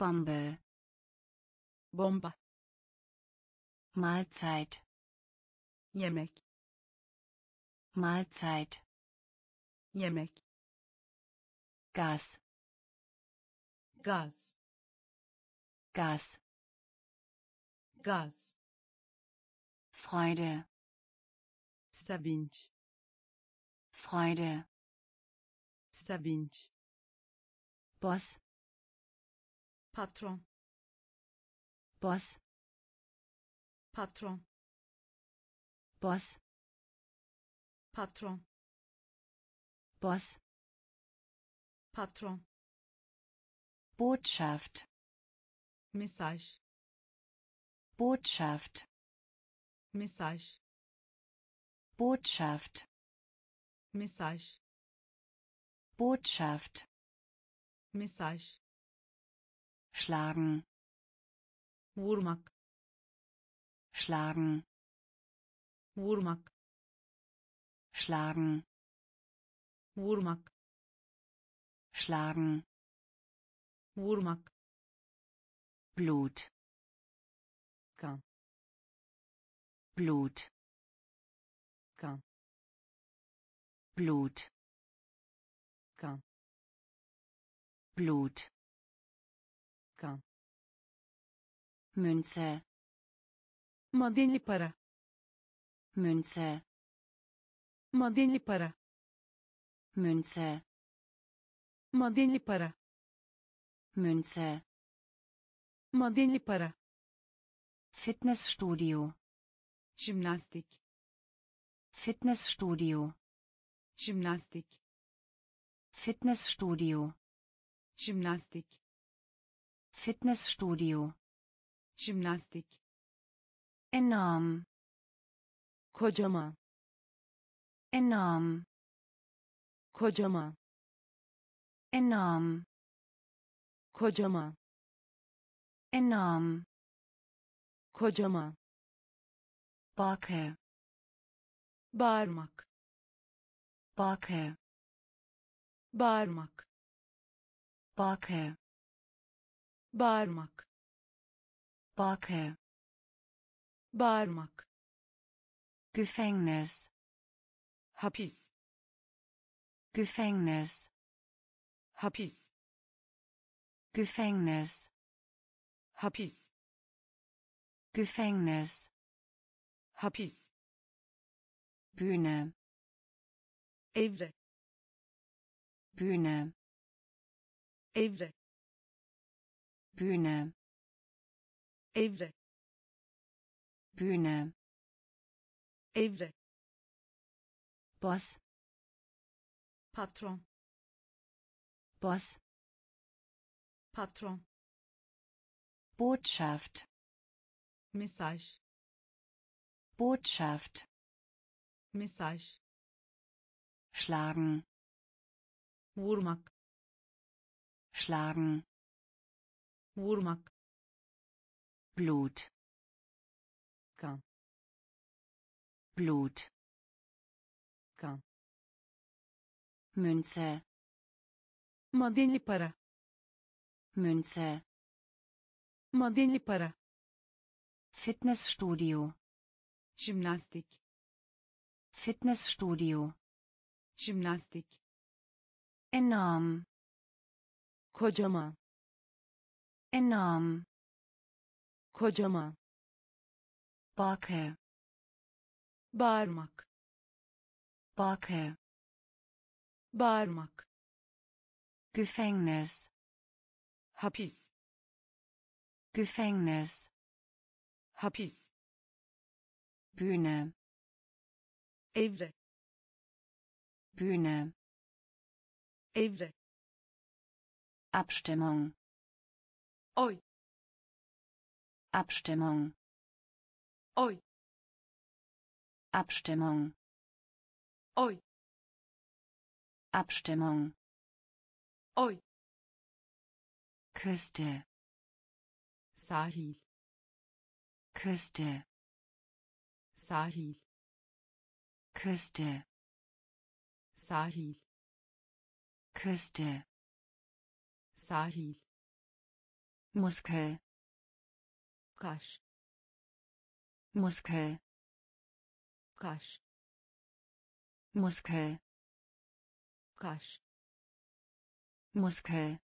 Bombe. Bomba. Mahlzeit. Yemek. Mahlzeit. Yemek. Gas. Gas. Gas. Gas. Freude. Sevinç. Freude. Sevinç. Boss. Patron. Boss. Patron. Boss. Patron. Boss. Patron. Botschaft. Message. Botschaft. Message. Botschaft. Message. Botschaft. Message. Schlagen. Vurmak. Schlagen. Vurmak. Schlagen. Vurmak. Schlagen. Vurmak. Blut. Kan. Blut. Kan. Blut. Kan. Blut. Kan. Münze. Madenli para. Münze. Madenli para. Münze. Madenli para. Münze. Madenli para. Fitnessstudio. Gymnastik. Fitnessstudio. Gymnastik. Fitnessstudio. Gymnastik. Fitnessstudio. Gymnastik. Enorm. Kocaman. Enorm. Kocaman. Enorm. Kocaman. Enorm. Kocaman. Backe. Bağırmak. Backe. Bağırmak. Backe. Bağırmak. Backe. Bağırmak. Gefängnis. Hapis. Gefängnis. Hapis. Gefängnis. Hapis. Gefängnis. Hapis. Bühne. Evre. Bühne. Evre. Bühne. Evre. Bühne. Evre. Boss. Patron. Boss. Patron. Botschaft. Message. Botschaft. Message. Schlagen. Vurmak. Schlagen. Vurmak. Blut. Kan. Blut. Kan. Münze. Mădeni para. Münze. Mădeni para. Fitnessstudio. Gymnastik. Fitnessstudio. Gymnastik. Enorm. Kocaman. Enorm. Kocaman. Backe. Bağırmak. Backe. Bağırmak. Gefängnis. Hapis. Gefängnis. Hapis. Bühne. Evre. Bühne. Evre. Abstimmung. Oi. Abstimmung. Oi. Abstimmung. Oi. Abstimmung. Oi. Küste. Sahil. Küste. Sahil. Küste. Sahil. Küste. Sahil. Muskel. Kaş. Muskel. Kaş. Muskel. Kaş. Muskel.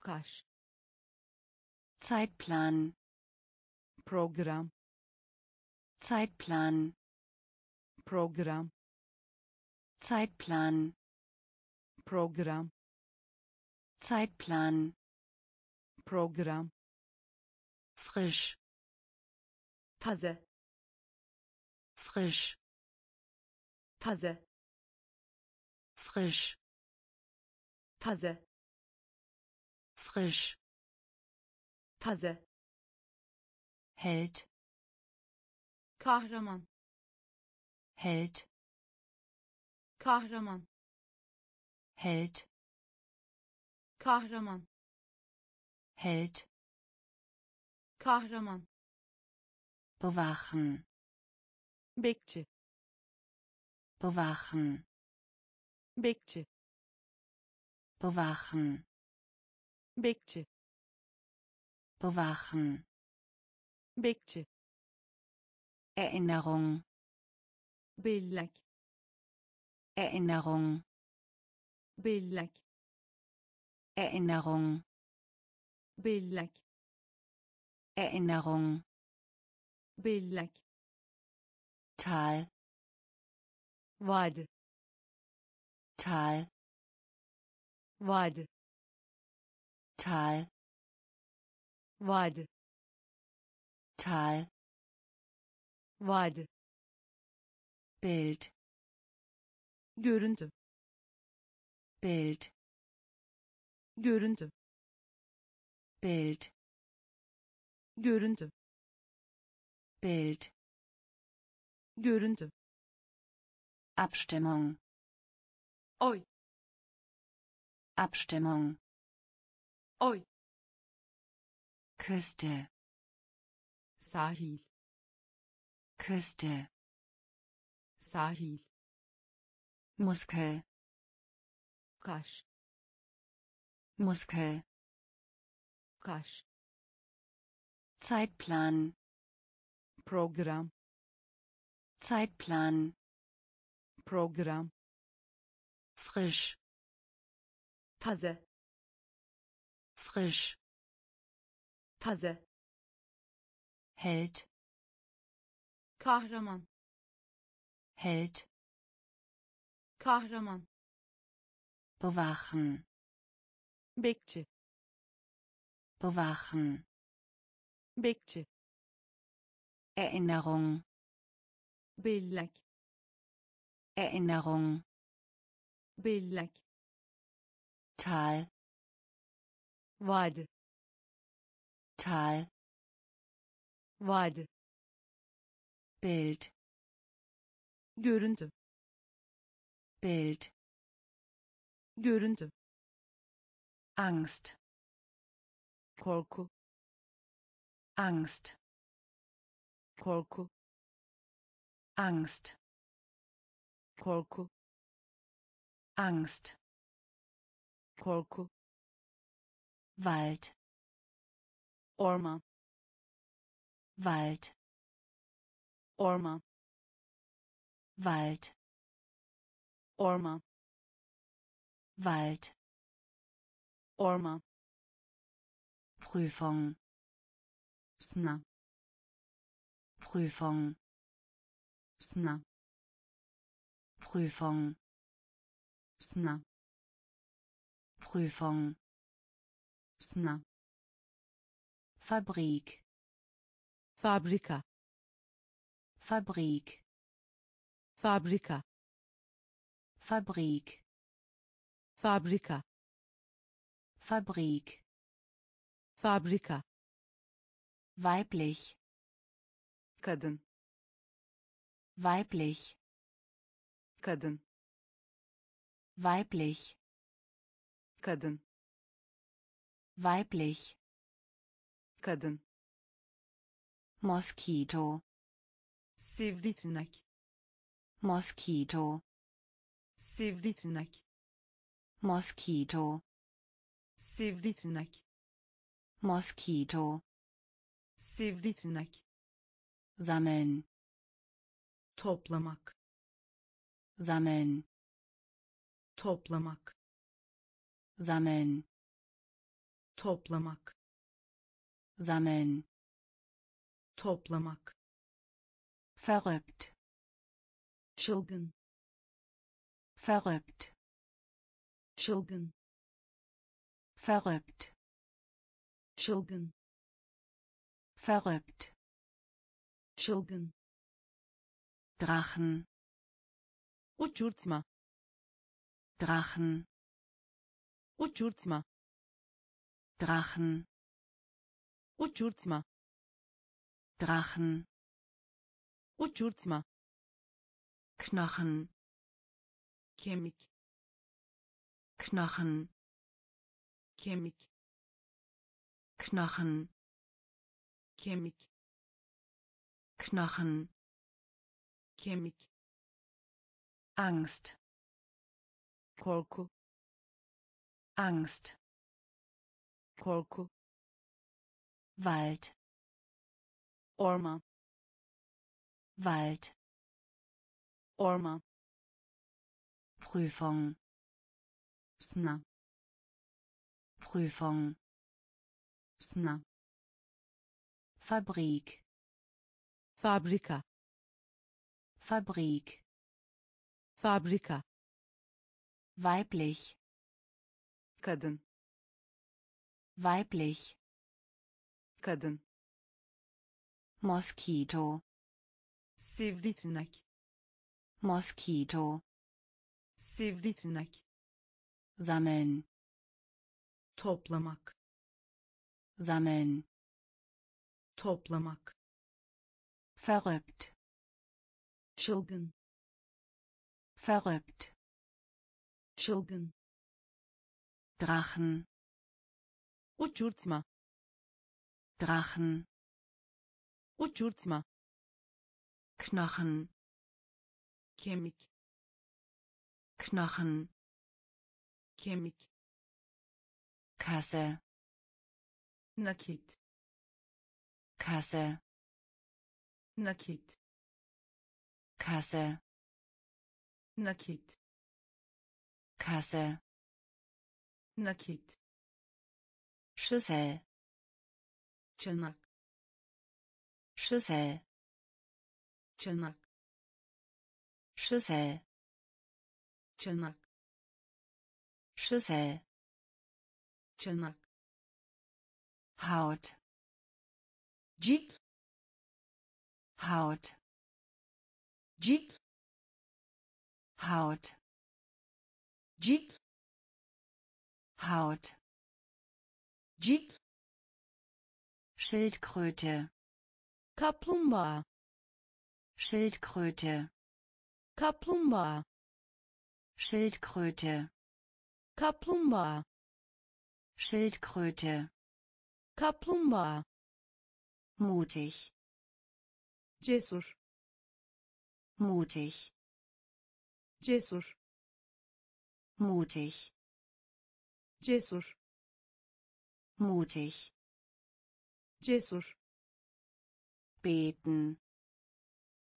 Kaş. Zeitplan. Programm. Zeitplan. Programm. Zeitplan. Programm. Zeitplan. Programm. Frisch. Taze. Frisch. Taze. Frisch. Taze. Frisch. Taze. Held. Kahraman. Held. Kahraman. Held. Kahraman. Held. Kahraman. Bewachen. Bekçi. Bewachen. Bekçi. Bewachen. Bekçi. Bewachen. Bekçi. Erinnerung. Bellek. Erinnerung. Bellek. Erinnerung. Bellek. Erinnerung. Bellek. Tal. Wad. Tal. Wad. Tal. Wad. Tal. Wad. Bild. Görüntü. Bild. Görüntü. Bild. Görüntü. Bild. Görüntü. Abstimmung. Oy. Abstimmung. Oy. Küste. Sahil. Küste. Sahil. Muskel. Kaş. Muskel. Kaş. Zeitplan. Programm. Zeitplan. Programm. Frisch. Taze. Frisch. Taze. Held. Kahraman. Held. Kahraman. Bewachen. Bekçi. Bewachen. Bekçi. Erinnerung. Bellek. Erinnerung. Bellek. Tal. Vad. Tal. Vad. Bild. Görüntü. Bild. Görüntü. Angst. Korku. Angst. Korku. Angst. Korku. Angst. Korku. Wald. Orman. Wald. Orman. Wald. Orman. Wald. Orman. Prüfung. Sna. Prüfung. Sna. Prüfung. Sna. Prüfung. Sna. Fabrik. Fabrika. Fabrik. Fabrika. Fabrik. Fabrika. Fabrik. Fabrika. Weiblich. Kadın. Weiblich. Kadın. Weiblich. Kadın. Weiblich. Kadın. Mosquito. Sivrisinek. Mosquito. Sivrisinek. Mosquito. Sivrisinek. Mosquito. Sivrisinek. Sammeln. Toplamak. Sammeln. Toplamak. Sammeln. Toplamak. Sammeln. Toplamak. Verrückt. Çılgın. Verrückt. Çılgın. Verrückt. Çılgın. Verrückt. Çılgın. Drachen. Uçurtma. Drachen. Uçurtma. Drachen. Uçurtma. Drachen. Uçurtma. Knochen. Kemik. Knochen. Kemik. Knochen. Kemik. Knochen. Kemik. Angst. Korku. Angst. Korku. Wald. Orman. Wald. Orman. Prüfung. Sna. Prüfung. Sna. Fabrik. Fabrika. Fabrik. Fabrika. Weiblich. Kadın. Weiblich. Kadın. Mosquito. Sivrisinek. Mosquito. Sivrisinek. Sammeln. Toplamak. Sammeln. Toplamak. Verrückt. Çılgın. Verrückt. Çılgın. Drachen. Uçurtma. Drachen. Uçurtma. Knochen. Kemik. Knochen. Kemik. Kasse. Nakit. Kasse. Nakit. Kasse. Nakit. Kasse. Nakit. Schüssel. Çanak. Schüssel. Çanak. Schüssel. Çanak. Schüssel. Çanak. Haut. Cilt. Haut. Cilt. Haut. Cilt. Haut. Cilt. Schildkröte. Kaplumbağa. Schildkröte. Kaplumbağa. Schildkröte. Kaplumbağa. Schildkröte. Kaplumbağa. Mutig. Cesur. Mutig. Cesur. Mutig. Cesur. Mutig. Cesur. Beten.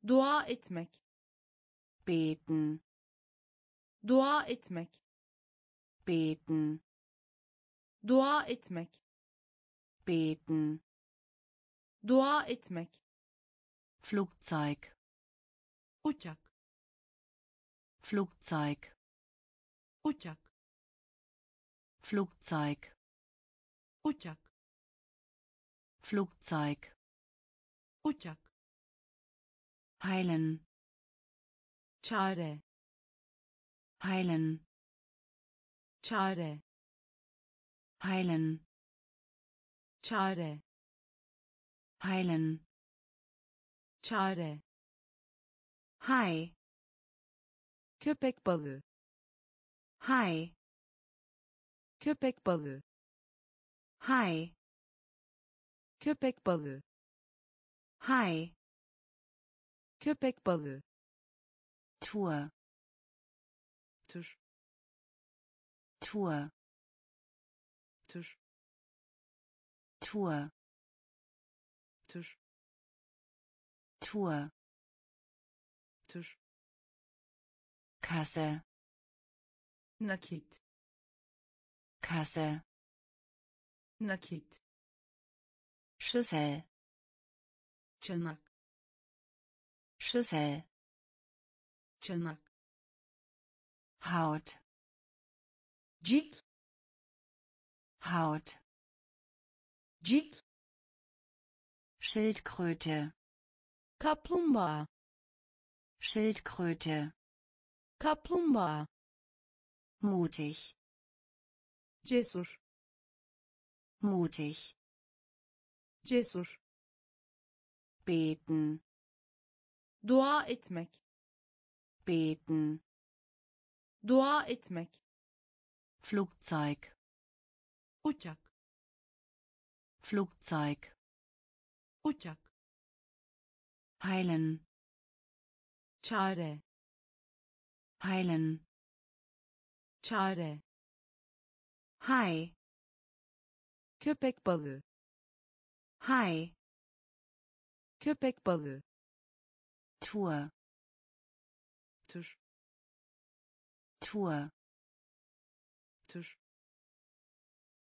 Dua etmek. Beten. Dua etmek. Beten. Dua etmek. Beten. Dua etmek. Flugzeug. Uçak. Flugzeug. Uçak. Flugzeug. Uçak. Flugzeug. Uçak. Heilen. Çare. Heilen. Çare. Heilen. Çare. Heilen. Çare. Hai. Köpek balığı. Hai. Köpek balığı. Hai. Köpek balığı. Hai. Köpek balığı. Tour. Tur. Tour. Tur. Tour. Tur. Tour. Tur. Kasse. Nakit. Kasse. Nakit. Schüssel. Çanak. Schüssel. Çanak. Haut. Cilt. Haut. Cilt. Schildkröte. Kaplumbağa. Schildkröte. Kaplumbağa. Mutig. Cesur. Mutig. Cesur. Beten. Dua etmek. Beten. Dua etmek. Flugzeug. Uçak. Flugzeug. Uçak. Heilen. Çare. Heilen. Çare. Hai. Köpek balığı. Hai. Köpek balığı. Tour. Tur. Tour. Tur.